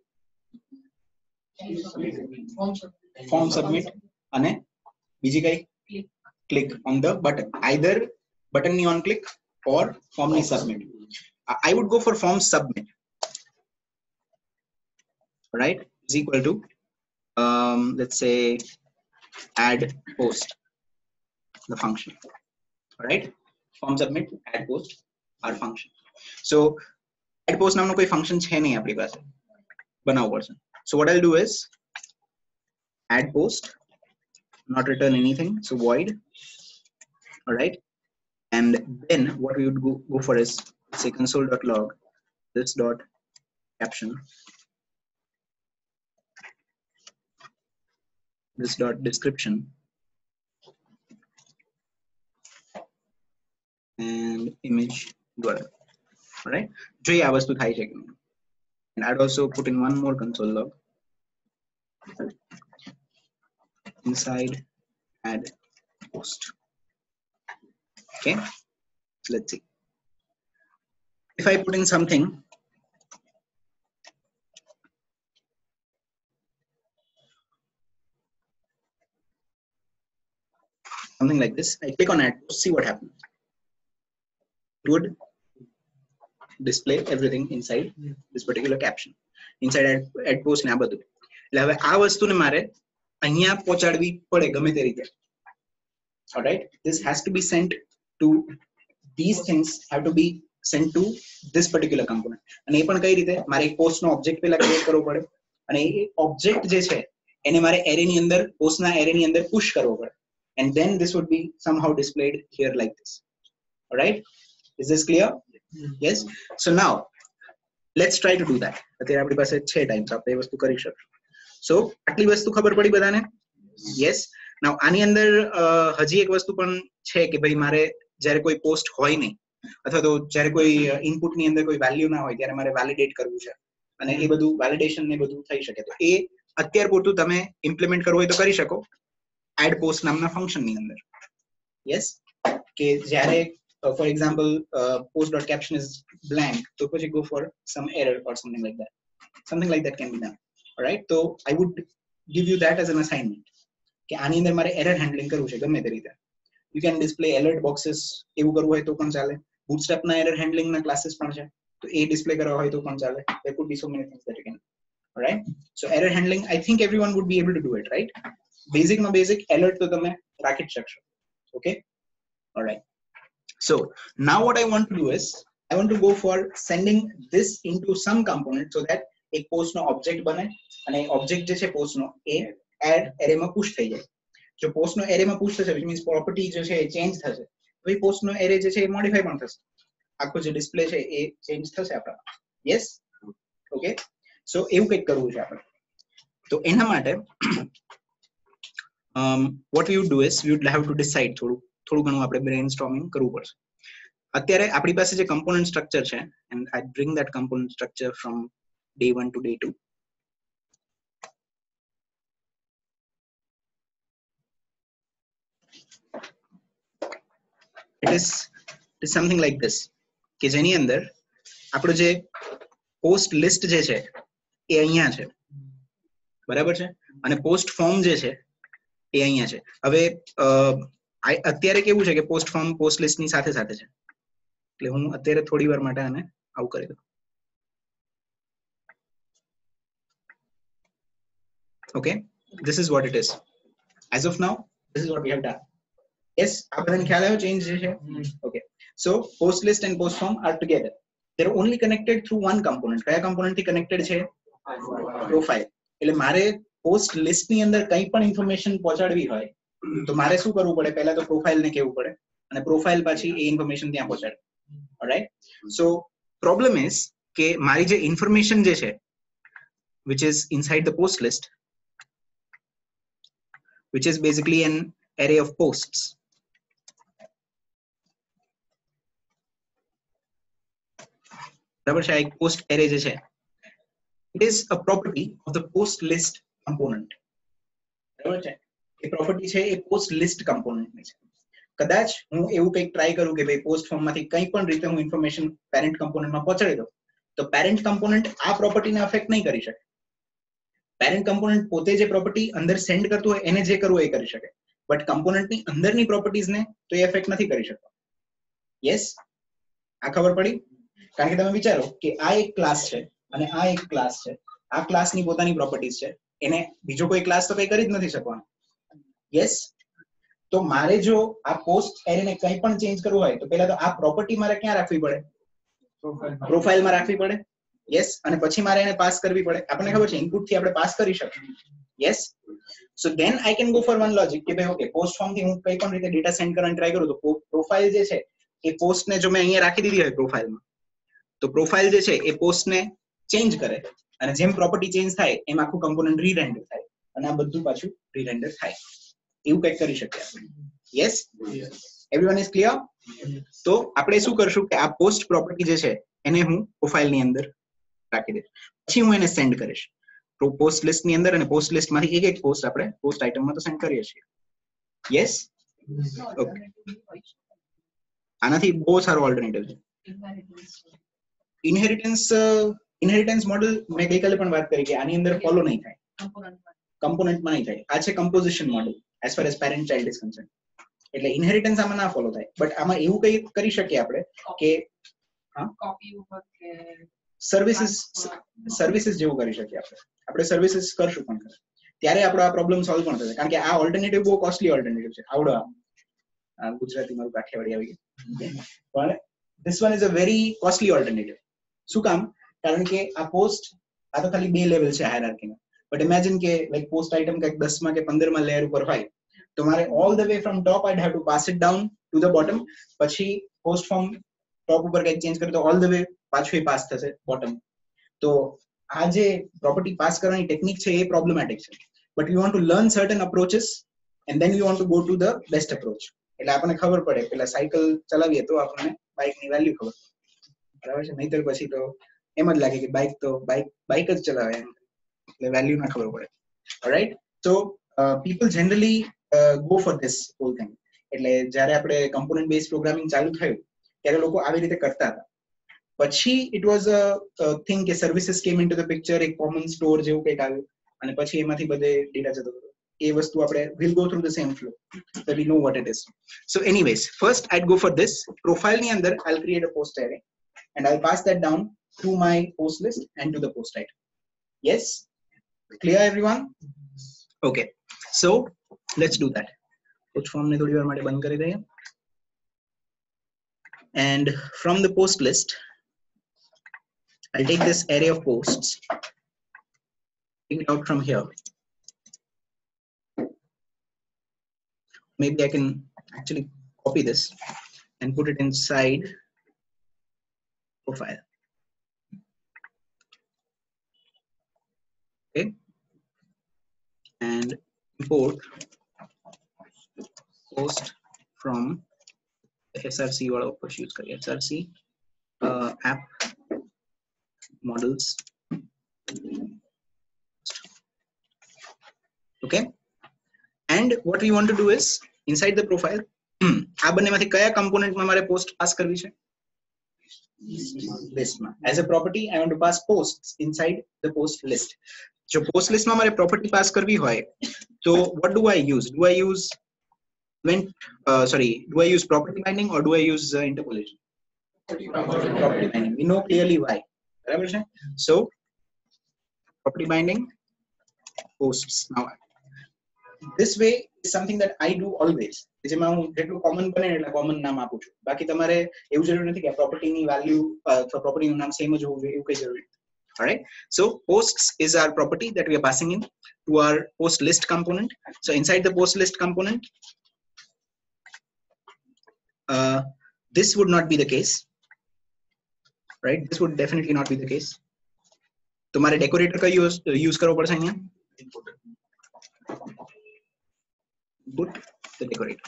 form submit ane biji kai click on the button, either button ni on click or form ni submit. I would go for form submit, right? Is equal to let's say add post, the function. All right, form submit, add post, our function. So add post naam no koi function chhe nahi apni paase banavo padse. So what I'll do is add post, not return anything, so void. All right, and then what we would go for is say console.log this dot caption, this dot description, and image URL. All right, Jay, I was to high checking, and I'd also put in one more console.log. Inside add post. Okay, let's see if I put in something. Something like this. I click on add post, see what happens. It would display everything inside this particular caption. Inside add post na badu. એટલે આ વસ્તુને મારે અહીંયા પહોંચાડવી પડે ગમે તે રીતે. All right, this has to be sent to these things, have to be sent to this particular component. અને એ પણ કઈ રીતે મારે એક પોસ્ટ નો ઓબ્જેક્ટ પેલા ક્રિએટ કરવો પડે અને એ ઓબ્જેક્ટ જે છે એને મારે એરે ની અંદર પોસ્ટ ના એરે ની અંદર પુશ કરવો પડે and then this would be somehow displayed here like this. All right, is this clear? Yes, so now let's try to do that. અત્યારે આપણી પાસે 6 ટાઈમ છે, આપણે એ વસ્તુ કરી શકશું. So આટલી વસ્તુ ખબર પડી બધાને? યસ. નાઉ આની અંદર હજી એક વસ્તુ પણ છે કે ભાઈ મારે જ્યારે કોઈ પોસ્ટ હોય નહીં અથવા તો જ્યારે કોઈ ઇનપુટ ની અંદર કોઈ વેલ્યુ ના હોય ત્યારે મારે વેલિડેટ કરવું છે અને એ બધું વેલિડેશન ને બધું થઈ શકે. તો એ અત્યાર પૂરતું તમે ઇમ્પ્લિમેન્ટ કરવું હોય તો કરી શકો એડ પોસ્ટ નામના ફંક્શન ની અંદર. યસ, કે જ્યારે for example post dot caption is blank તો પછી go for some error or something like that. Something like that can be done. Right, so I would give you that as an assignment. Ke aani andar mare error handling karvu chhe gamme te rite. You can display alert boxes evu karvu hoy to pan chale. Bootstrap na error handling na classes pan chhe to a display karva hoy to pan chale. There could be so many things that you can. All right, so error handling I think everyone would be able to do it, right? Basic ma basic alert to tame rakhi shaksho. Okay, all right, so now what I want to do is I want to go for sending this into some component so that एक post नो object बने और object जैसे post नो ए add array में push થઈ જાય. जो पोस्ट नो एरे में पुश થશે, which means property जो છે એ ચેન્જ થશે, તો એ પોસ્ટ નો એરે જે છે એ મોડિફાઈ પણ થશે, આખો જે ડિસ્પ્લે છે એ ચેન્જ થશે આપણા. Yes, okay. સો એવું કંઈક કરવું છે આપણે. તો એના માટે what you do is you would have to decide, થોડું ઘણું આપણે brainstorming કરવું પડશે. અત્યારે આપણી પાસે જે component structure છે, and I bring that component structure from day 1 to day 2. It is something like this, કે જેની અંદર આપણો જે post list જે છે એ અહીંયા છે, બરાબર છે, અને post form જે છે એ અહીંયા છે. હવે અત્યારે કેવું છે કે પોસ્ટ ફોર્મ પોસ્ટ લિસ્ટ ની સાથે સાથે છે, એટલે હું અત્યારે થોડી વાર માટે આને આવું કરી દઉં. Okay, this is what it is as of now, this is what we have done. Yes, આ બધાને ખ્યાલ આવ્યો ચેન્જ છે? Okay, so post list and post form are together. They are only connected through one component. કયા component થી connected છે? Profile. એટલે મારે પોસ્ટ લિસ્ટ ની અંદર કંઈ પણ ઇન્ફોર્મેશન પહોંચાડવી હોય તો મારે શું કરવું પડે? પહેલા તો પ્રોફાઇલ ને કહેવું પડે, અને પ્રોફાઇલ પછી એ ઇન્ફોર્મેશન ત્યાં પહોંચાડે. ઓલરાઈટ, સો પ્રોબ્લેમ ઇઝ કે મારી જે ઇન્ફોર્મેશન જે છે which is inside the post list, which is basically an array of posts, બરાબર છે? એક પોસ્ટ એરે જે છે, it is a property of the post list component, બરાબર છે? એ પ્રોપર્ટી છે એ પોસ્ટ લિસ્ટ કમ્પોનન્ટની છે. કદાચ હું એવું કંઈક ટ્રાય કરું કે ભાઈ પોસ્ટ ફોર્મમાંથી કંઈ પણ રીતે હું ઇન્ફોર્મેશન પેરેન્ટ કમ્પોનન્ટમાં પહોંચાડી દઉં, તો પેરેન્ટ કમ્પોનન્ટ આ પ્રોપર્ટીને અફેક્ટ નહીં કરી શકે. પેરેન્ટ કમ્પોનન્ટ પોતે જે પ્રોપર્ટી અંદર સેન્ડ કરતું હોય એને જે કરવું એ કરી શકે, બટ કમ્પોનન્ટની અંદરની પ્રોપર્ટીઝને તો એ અફેક્ટ નથી કરી શકતો. યસ, આ ખબર પડી? કારણ કે તમે વિચારો કે આ એક ક્લાસ છે અને આ એક ક્લાસ છે, આ ક્લાસની પોતાની પ્રોપર્ટીઝ છે, એને બીજો કોઈ ક્લાસ તો કંઈ કરી જ નથી શકવાનો. યસ, તો મારે જો આ પોસ્ટ એરેને કંઈ પણ ચેન્જ કરવું હોય તો પહેલા તો આ પ્રોપર્ટી મારે ક્યાં રાખવી પડે? પ્રોફાઇલમાં રાખવી પડે. યસ, અને પછી મારે એને પાસ કરવી પડે. આપણને ખબર છે ઇનપુટ થી આપણે પાસ કરી શકીએ. Yes, so then I can go for one logic કે ભાઈ ઓકે, પોસ્ટ ફોર્મ થી હું કંઈ પણ રીતે ડેટા સેન્ડ કરવાની ટ્રાય કરું તો પ્રોફાઇલ જે છે એ પોસ્ટને જો મેં અહીંયા રાખી દીધી હોય પ્રોફાઇલમાં, તો પ્રોફાઇલ જે છે એ પોસ્ટને ચેન્જ કરે, અને જેમ પ્રોપર્ટી ચેન્જ થાય એમ આખું કમ્પોનન્ટ રીરેન્ડર થાય, અને આ બધું પાછું રીરેન્ડર થાય. એવું કંઈક કરી શકીએ આપણે. Yes, everyone is clear? તો આપણે શું કરશું કે આ પોસ્ટ પ્રોપર્ટી જે છે એને હું પ્રોફાઇલની અંદર રાખી દઈશ, પછી હું એને સેન્ડ કરીશ પોસ્ટ લિસ્ટની અંદર, અને પોસ્ટ લિસ્ટમાંથી એક એક પોસ્ટ આપણે પોસ્ટ આઇટમમાં તો સેન્ડ કરીએ છીએ. Yes, okay. આનાથી બહુ સારો ઓલ્ટરનેટિવ છે ઇનહેરિટન્સ મોડેલ. મેં ગઈકાલે પણ વાત કરી કે આની અંદર ફોલો નહીં થાય, કમ્પોનન્ટમાં નહીં થાય. આ છે composition model as far as parent child is concerned. એટલે ઇનહેરિટન્સ આમાં ના ફોલો થાય, બટ આમાં એવું કંઈ કરી શકીએ આપણે કે કોપી ઉપર કે સર્વિસીસ જેવું કરી શકીએ આપણે. આપણે સર્વિસીસ કરશું પણ ત્યારે આપણો આ પ્રોબ્લેમ સોલ્વ પણ થશે, કારણ કે આ ઓલ્ટરનેટિવ બહુ કોસ્ટલી ઓલ્ટરનેટિવ છે. આવડો આ ગુજરાતી મારું કાઠિયાવાડી આવી ગયું, પણ this one is a very costly alternative. શું કામ? કારણ કે આ પોસ્ટ, આ તો ખાલી બે લેવલ છે હાયરાર્કીમાં, but imagine કે like post item કે 10 માં કે 15 માં layer ઉપર હોય તો મારે all the way from top I'd have to pass it down to the bottom, પછી post form top ઉપર કંઈક ચેન્જ કરે તો all the way પાછું પાસ થશે bottom. તો આ જે પ્રોપર્ટી પાસ કરવાની ટેકનિક છે એ પ્રોબ્લેમેટિક છે, but you want to learn certain approaches and then you want to go to the best approach. એટલે આપણને ખબર પડે પેલા સાયકલ ચલાવીએ તો આપણને બાઇકની વેલ્યુ ખબર પડે, બરાબર છે? નહીતર પછી તો એમ જ લાગે કે બાઇક જ ચલાવે એમ, the value na cover pade. All right, so people generally go for this whole thing. એટલે જ્યારે આપણે component based programming ચાલુ થયું ત્યારે લોકો આવી રીતે કરતા હતા, પછી it was a thing કે services came into the picture, a common store જેવું કંઈક આવ્યું, અને પછી એમાંથી બધે ડેટા જતો હતો. એ વસ્તુ આપણે will go through the same flow, so we know what it is. So anyways, first I'd go for this profile ની અંદર I'll create a post array and I'll pass that down to my post list and to the post item. Yes, clear everyone? Okay, so let's do that. Post form ne thodi var mate band kari diye, and from the post list I'll take this array of posts, take it out from here, maybe I can actually copy this and put it inside profile. Okay, and import post from SRC वाला कुछ use करिए SRC app models. Okay, and what we want to do is inside the profile. आप बनने में थे क्या component में हमारे post pass करवी चाहिए? List में. As a property, I want to pass posts inside the post list. जो post list में हमारे property pass करवी होए, तो what do I use? Do I use do I use property binding or do I use interpolation? Property binding. We know clearly why. So property binding posts. Now this way is something that I do always. This is common common name. Baki tamare property ni value for property naam same Alright, so posts is our property that we are passing in to our post list component. So inside the post list component, this would not be the case, right? This would definitely not be the case. तुम्हारे decorator का use करो पड़ सही है? Input the decorator.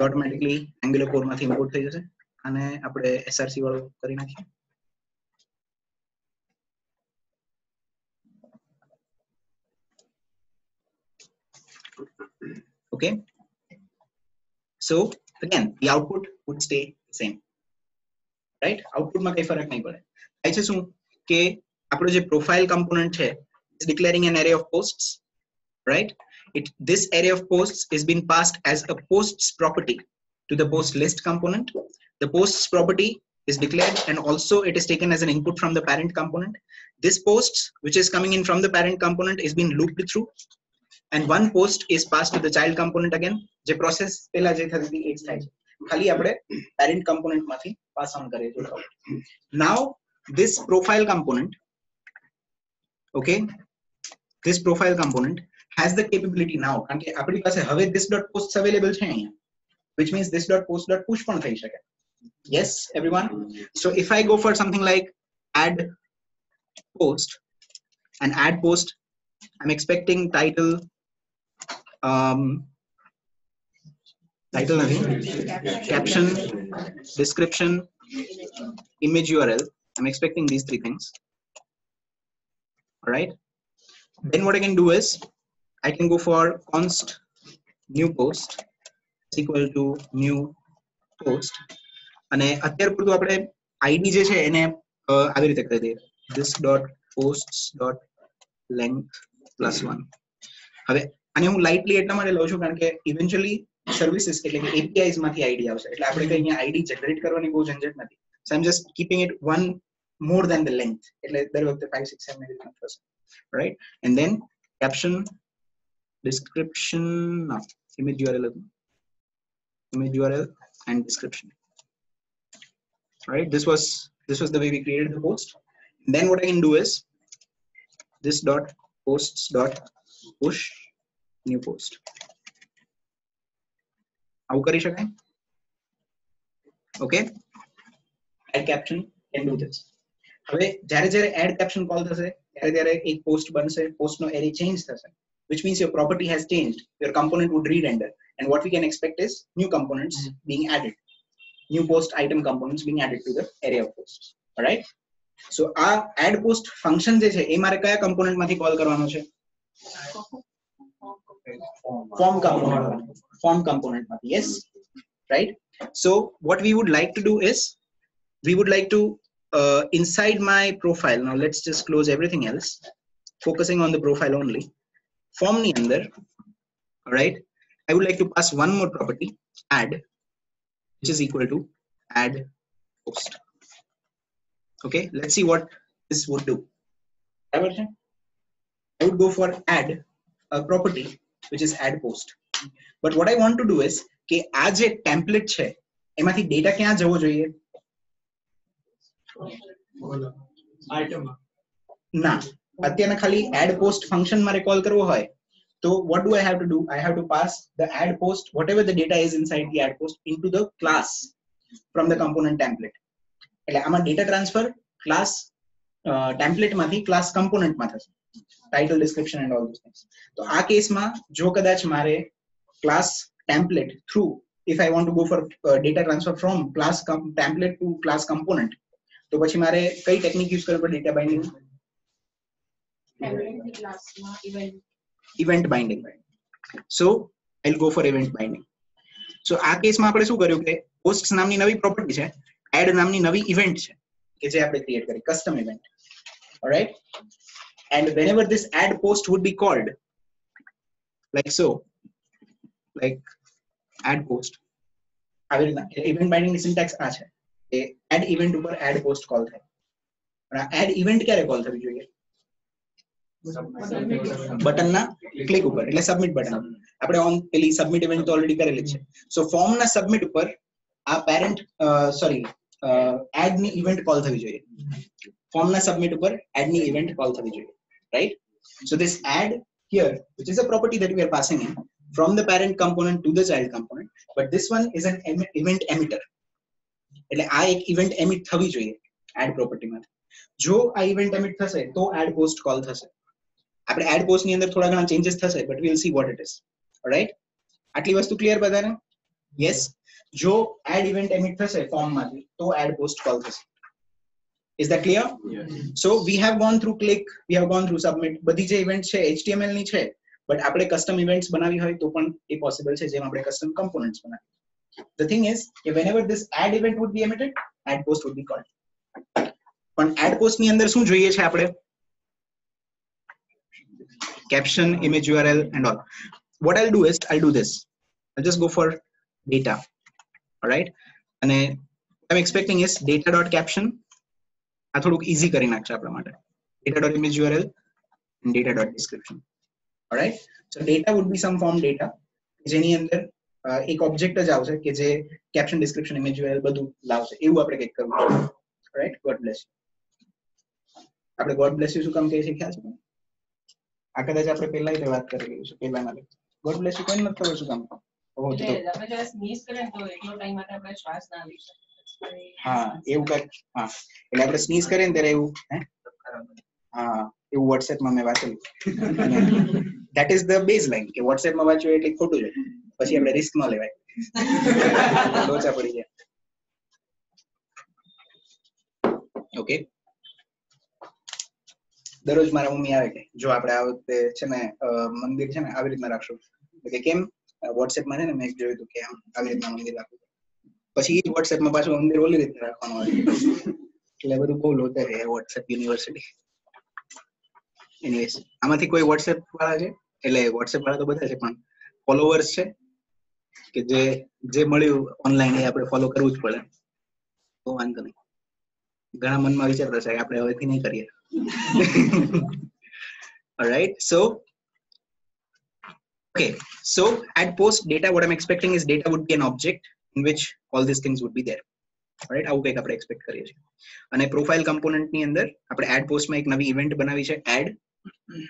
Automatically Angular core में input थे जैसे, अने अपने SRC वालों करीना क्या? Okay. So again, the output would stay the same, right? Output में कोई फर्क नहीं पड़े. ऐसे सुन के आपने जो profile component है, is declaring an array of posts, right? This array of posts is being passed as a posts property to the post list component. The posts property is declared, and also it is taken as an input from the parent component. This posts, which is coming in from the parent component, is being looped through. And one post is passed to the child component again. The process pehla je thati thi ek thai che khali apde parent component mathi pass on kare jo. Now this profile component, okay, this profile component has the capability now karan ke apdi pase have this dot posts available che ahiya, which means this dot post dot push pan thai shake. Yes everyone, so if I go for something like add post and add post, I'm expecting title title caption, description, image URL. I'm expecting these three things. All right, then what I can do is I can go for const new post is equal to new post, and atyar purtu apde id je che ene avi rite kari de this dot posts dot length +1. હવે અને હું lightly એટલા માટે લઉં છું કારણ કે eventually services એટલે કે APIs માંથી ID આવશે એટલે આપણે કે અહીંયા ID જનરેટ કરવાની બહુ ઝંઝટ નથી. So I am just keeping it 1 more than the length એટલે દર વખતે 5 6 7 ને રીડ થશે right and then caption description image URL and description right. This was the way we created the post. Then what I can do is this dot posts dot push new post. How can I do? Okay, add caption can do this. Now, when add caption call does it, a post buns a post no array change does it, which means your property has changed. Your component would re-render, and what we can expect is new components being added, new post item components being added to the array of posts. All right. So our add post function is a markaya component mathi call karvano che form component mathi. Yes, right. So what we would like to do is we would like to inside my profile, now let's just close everything else, focusing on the profile only, form ni andar, all right, I would like to pass one more property add, which is equal to add post. Okay, let's see what this would do. I would go for add a property which is add post. But what I want to do is that आज एक template है, एमाथी data क्या जावो जोइए? Item ना, अत्यंत खाली add post function मारे call करो है, So what do I have to do? I have to pass the add post, whatever the data is inside the add post, into the class from the component template. I'm a data transfer class template mathi class component mathi title, description and all those things. So in this case, jo kadach mare class template through, if I want to go for data transfer from class template to class component, so pachi mare kai technique use karu par data binding? Event binding. So I'll go for event binding. So in this case, we have done Posts namni navi property hai, add namni navi event hai, ke je aapne create kare, custom event. All right. And whenever this add post would be called, like so, like add post. Event binding syntax aaj hai. Add event upar add post call hai. Add event kya call thavi jo button ना click ऊपर એટલે submit button આપણે on પેલી submit event તો already કરેલી છે so form ના submit ઉપર આ પેરેન્ટ સોરી એડ ની ઇવેન્ટ કોલ થવી જોઈએ ફોર્મ ના सबमिट ઉપર એડ ની ઇવેન્ટ કોલ થવી જોઈએ right so This add here, which is a property that we are passing in from the parent component to the child component, but this one is an event emitter. એટલે આ એક event emit થવી જોઈએ add property માં. જો આ event emit થશે તો એડ પોસ્ટ કોલ થશે. આપણે add post ની અંદર થોડા ઘણા ચેન્જીસ થશે, but we will see what it is. Alright, આટલી વસ્તુ ક્લિયર બધાને? Yes. જો add event emit થશે ફોર્મ માંથી તો add post call થશે. Is that clear? Yes. So we have gone through click, we have gone through submit. બધી જે ઇવેન્ટ છે HTML ની છે, but આપણે custom events બનાવી હોય તો પણ એ પોસિબલ છે, જેમ આપણે custom components બનાવી. The thing is કે whenever this add event would be emitted, add post would be called. પણ add post ની અંદર શું જોઈએ છે આપણે? Caption, image URL and all. What I'll do is I'll do this. I'll just go for data. All right. And I'm expecting is data.caption. I thought easy karin aksha pramata. Data.image URL and data.description. All right. So data would be some form data. Jeni under ek object ja avse ke je caption, description, image URL badu lavse. Evu apde kek karu. All right. God bless you. Apde God bless you su kam kaise khyaal chhe. આકદાજ આપણે પહેલા જ વાત કરી લીધી છે પહેલા માં. God bless you. કોઈ ન ખબર શું કામ. ઓ તો તમે જરા સ્નીઝ કરે તો એટલો ટાઈમ માટે આપણે શ્વાસ ના લઈ શકીએ. હા એવું કર. હા એટલે આપણે સ્નીઝ કરે ને ત્યારે એવું હે. હા એવું WhatsApp માં મે વાંચેલું. That is the baseline કે WhatsApp માં વાંચ્યું એટલે ખોટું છે. પછી આપણે રિસ્ક ન લેવાય. લોચા પડી જાય. ઓકે. દરરોજ મારા મમ્મી આવે કે જો આપણે આ વખતે છે ને મંદિર છે ને આવી રીતના રાખશું કે કેમ WhatsApp માં ને મેં જોયું હતું કે આમ આવી રીતના મંદિર રાખવું પછી એ WhatsApp માં પાછું મંદિર ઓલી રીતે રાખવાનું હોય એટલે બધું બહુ લોતે રહે WhatsApp યુનિવર્સિટી. એનીવેઝ આમાંથી કોઈ WhatsApp વાળા છે એટલે WhatsApp વાળા તો બધા છે પણ ફોલોઅર્સ છે કે જે જે મળ્યું ઓનલાઈન એ આપણે ફોલો કરવું જ પડે તો વાંધો નહીં. ઘણા મનમાં વિચારતા છે કે આપણે હવેથી નહીં કરીએ. All right, so okay, so add post data, what I'm expecting is data would be an object in which all these things would be there. All right, આવું કંઈક આપણે expect કરીએ છીએ. અને profile component ની અંદર આપણે add post માં એક નવી event બનાવી છે add,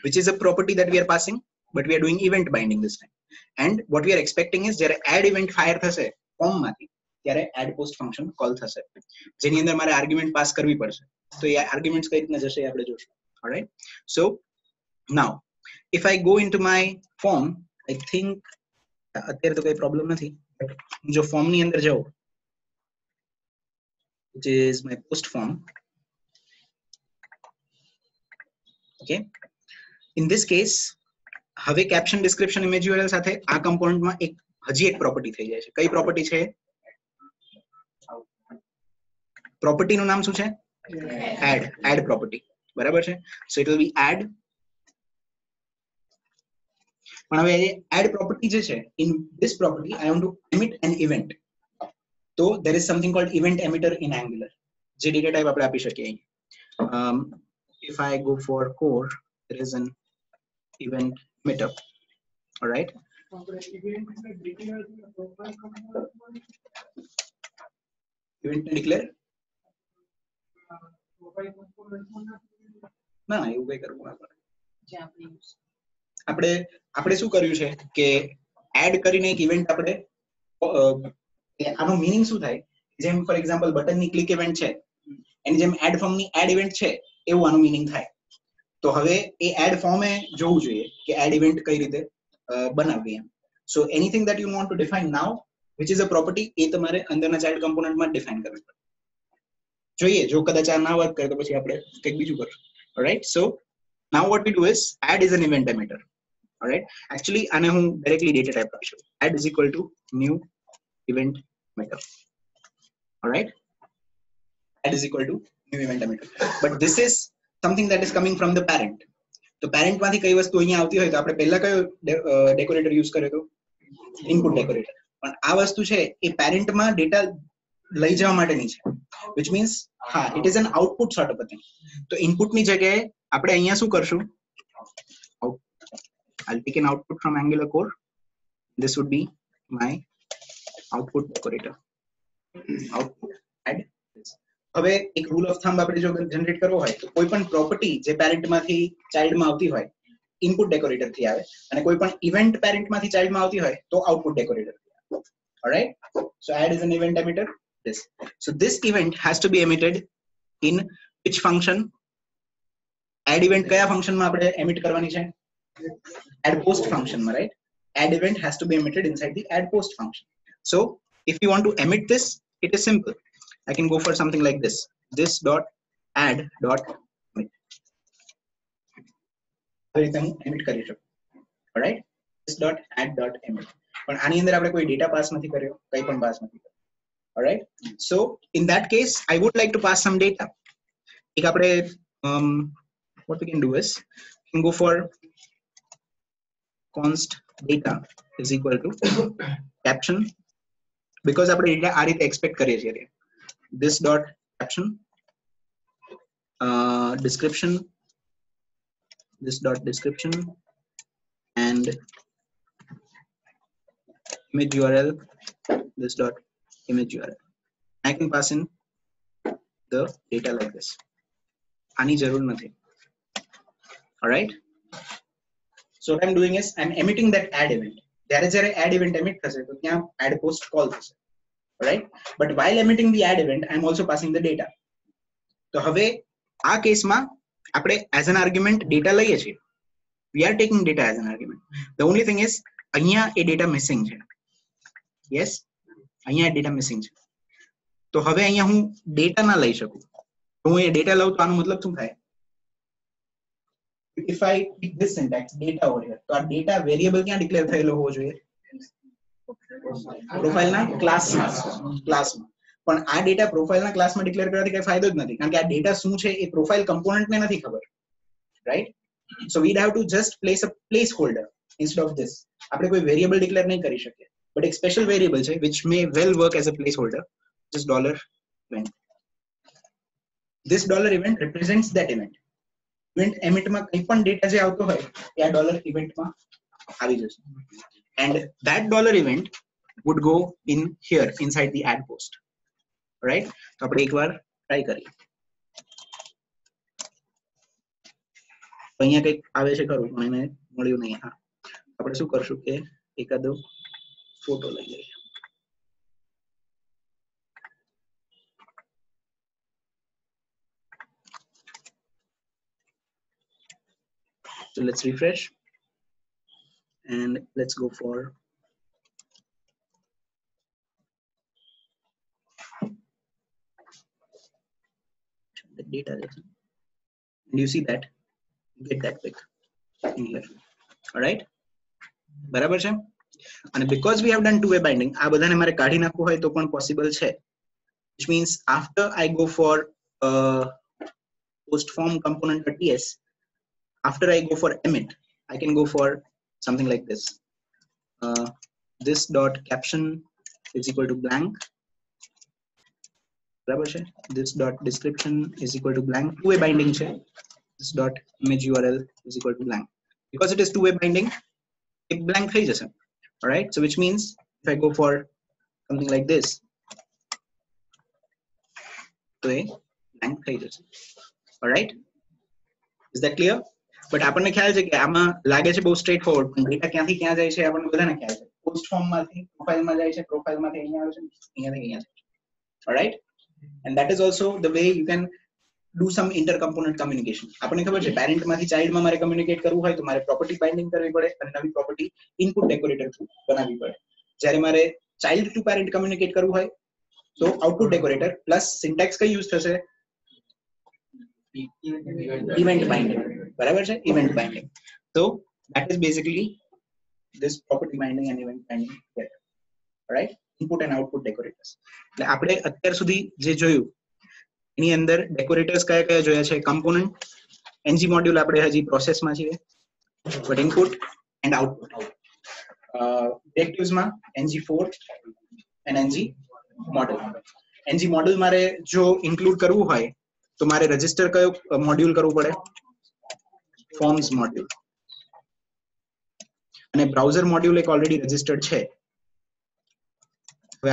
which is a property that we are passing, but we are doing event binding this time. And what we are expecting is જ્યારે add event fire થશે form માંથી ત્યારે add post function call થશે જેની અંદર મારે argument pass કરવી પડશે. So yeah, arguments kay ritna jashe apne joshu. All right, so now if I go into my form, I think atyare to koi problem nathi, jo form ni andar jao, which is my post form. Okay, in this case have a caption, description, image URL sathe aa component ma ek haji ek property thai jay chhe. Kai property chhe? Property નું નામ શું છે? Add property. બરાબર છે. So it will be add. પણ હવે add property જે છે, in this property I want to emit an event. So there is something called event emitter in Angular. જે data type આપણે આપી શકીએ. If I go for core, there is an event emitter. All right. Event declare. No, you guys are going to આપણે શું કર્યું છે કે add કરીને એક ઇવેન્ટ આપણે આનો मीनिंग શું થાય જેમ ફોર एग्जांपल બટન ની ક્લિક ઇવેન્ટ છે એની જેમ એડ ફોર્મ ની એડ ઇવેન્ટ છે એવું આનો मीनिंग થાય તો હવે એ એડ ફોર્મ એ જોવું જોઈએ કે એડ ઇવેન્ટ કઈ રીતે બનાવવી એમ so anything that you want to define now which is a property એ તમારે અંદરના ચાઇલ્ડ કમ્પોનન્ટ માં ડિફાઇન કરવી પડે જોઈએ જો કદાચ આ ના વર્ક કરે તો પછી આપણે કંઈક બીજું કરશું alright so now what we do is add is an event emitter Alright. Actually, I am directly data type. Add is equal to new event emitter. Alright. Add is equal to new event emitter. But this is something that is coming from the parent. So parent માંથી કઈ વસ્તુ અહીંયા આવતી હોય તો આપણે પહેલા કયો decorator use કર્યો તો input decorator. પણ આ વસ્તુ છે એ parent માં data લઈ જવા માટેની છે. Which means હા it is an output sort of a thing. તો input ની જગ્યાએ આપણે અહીંયા શું કરશું? I'll pick an output from Angular core. This would be my output decorator. Output add this. Abey ek rule of thumb apne jo generate karo hoy to koi pan property je parent ma thi child ma avti hoy input decorator thi aave ane koi pan event parent ma thi child ma avti hoy to output decorator. All right. So add is an event emitter. This. So this event has to be emitted in which function? Add event kya function ma apne emit karvani chhe? Add post function, right? Add event has to be emitted inside the add post function. So if you want to emit this, it is simple. I can go for something like this. This dot add dot emit. All right. This dot add dot emit. But any other apne koi data pass nahi karyo, kai pan pass nahi karyo. All right. So in that case, I would like to pass some data. Ek apne what we can do is we can go for const data is equal to caption because આપણે data આ રીતે expect કરીએ છીએ this dot caption description this dot description and image url this dot image url I can pass in the data like this આની જરૂર નથી all right So what I'm doing is I'm emitting that add event. There is an add event emit, so there add post call, right? But while emitting the add event, I'm also passing the data. So હવે આ કેસમાં આપણે as an argument data લઈએ છીએ. We are taking data as an argument. The only thing is અહીંયા એ data missing છે. Yes, અહીંયા data missing છે. તો હવે અહીંયા હું data ના લઈ શકું. હું એ data લઉં તો આનો મતલબ શું થાય? If I pick this syntax data over here, so data variable क्या declare था ये लोग हो जो ये profile ना class में, पर आ data profile ना class में declare करा थी क्या फायदा उतना थी, क्योंकि आ data सूचे ये profile component में ना थी खबर, right? So we'd have to just place a placeholder instead of this. आपने कोई variable declare नहीं करी शक्य, but एक special variable है which may well work as a placeholder, just dollar event. This dollar event represents that event. Event emit માં કોઈ પણ ડેટા જે આવતો હોય એ આ ડોલર ઇવેન્ટ માં આવી જશે and that dollar event would go in here inside the add post right તો આપણે એકવાર ટ્રાય કરીએ અહીંયા કંઈક આવે છે ખરું પણ એને મળ્યું નહીં હા આપણે શું કરશું કે એકાદો ફોટો લઈ લઈએ So let's refresh and let's go for the data. And you see that get that pic in here. All right. Barabar che. And because we have done two-way binding, આ બધાને મારે કાઢી નાખવું હોય તો પણ possible છે. Which means after I go for post form component.ts. After I go for emit, I can go for something like this. This dot caption is equal to blank. This dot description is equal to blank. Two-way binding. This dot image URL is equal to blank. Because it is two-way binding, it blank pages. All right. So which means if I go for something like this, blank pages. All right. Is that clear? but આપણને ખ્યાલ છે કે આમાં લાગે છે બહુ straight forward પણ data ક્યાંથી ક્યાં જાય છે આપણને બધાને ખ્યાલ છે પોસ્ટ ફોર્મમાંથી પ્રોફાઇલમાં જાય છે પ્રોફાઇલમાંથી અહીંયા આવે છે અહીંયાથી અહીંયા છે alright and that is also the way you can do some intercomponent communication. આપણને ખબર છે પેરેન્ટમાંથી ચાઇલ્ડમાં મારે કમ્યુનિકેટ કરવું હોય તો મારે પ્રોપર્ટી બાઇન્ડિંગ કરવી પડે અને નવી પ્રોપર્ટી ઇનપુટ ડેકોરેટર થ્રુ બનાવવી પડે. જ્યારે મારે ચાઇલ્ડ ટુ પેરેન્ટ કમ્યુનિકેટ કરવું હોય તો આઉટપુટ ડેકોરેટર પ્લસ સિન્ટેક્સ કઈ યુઝ થશે? Event binding. બરાબર છે? Event binding. તો that is basically this property binding and event binding together. Alright? Input and output decorators. એટલે આપણે અત્યાર સુધી જે જોયું એની અંદર ડેકોરેટર્સ કયા કયા જોયા છે કમ્પોનન્ટ એનજી મોડ્યુલ આપણે હજી પ્રોસેસ માં છે but input and output directives માં ngFor એન્ડ ng મોડ્યુલ મારે જો ઇન્ક્લુડ કરવું હોય તો મારે રજીસ્ટર કયો મોડ્યુલ કરવું પડે ફોર્મ્સ મોડ્યુલ અને બ્રાઉઝર મોડ્યુલ એક ઓલરેડી રજીસ્ટર્ડ છે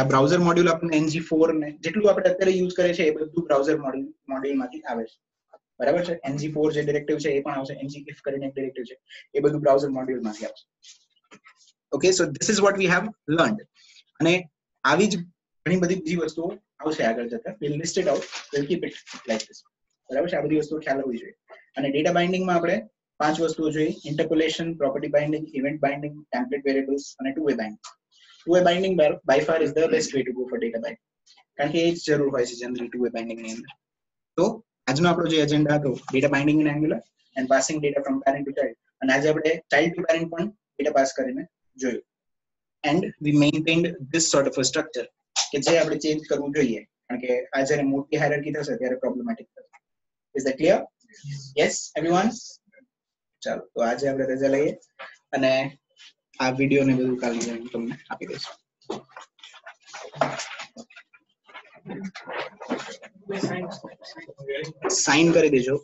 આ બ્રાઉઝર મોડ્યુલ આપણે ng4 ને જેટલું આપણે અત્યારે યુઝ કરે છે એ બધું બ્રાઉઝર મોડ્યુલમાંથી આવે છે બરાબર છે ng4 જે ડિરેક્ટિવ છે એ પણ આવશે ngif કરીને એક ડિરેક્ટિવ છે એ બધું બ્રાઉઝર મોડ્યુલમાંથી આવશે okay so This is what we have learned અને આવી જ ઘણી બધી બીજી વસ્તુઓ આવશે આગળ જતાં we list it out we'll keep it like this બરાબર છે આ બધી વસ્તુઓ ખ્યાલ હોવી જોઈએ અને ડેટા બાઇન્ડિંગ માં આપણે પાંચ વસ્તુઓ જોઈએ interpolation property binding event binding template variables અને two-way binding two-way binding by far is the best way to go for data binding કારણ કે એ જરૂર હોય છે જનરલી two-way binding ની અંદર તો આજનો આપણો જે એજન્ડા હતો data binding in Angular and passing data from parent to child અને આજે આપણે child to parent પણ data pass કરીને જોયું and we maintained this sort of a structure કે જે આપણે ચેન્જ કરવું જોઈએ કારણ કે આ જ્યારે મોટી હાયરાર્કી થશે ત્યારે problematic થશે is that clear yes everyone ચાલો તો આજે આપણે રજા લઈએ અને આ વિડિયો ને બધું કાલે હું તમને આપી દઈશ સાઈન કરી દેજો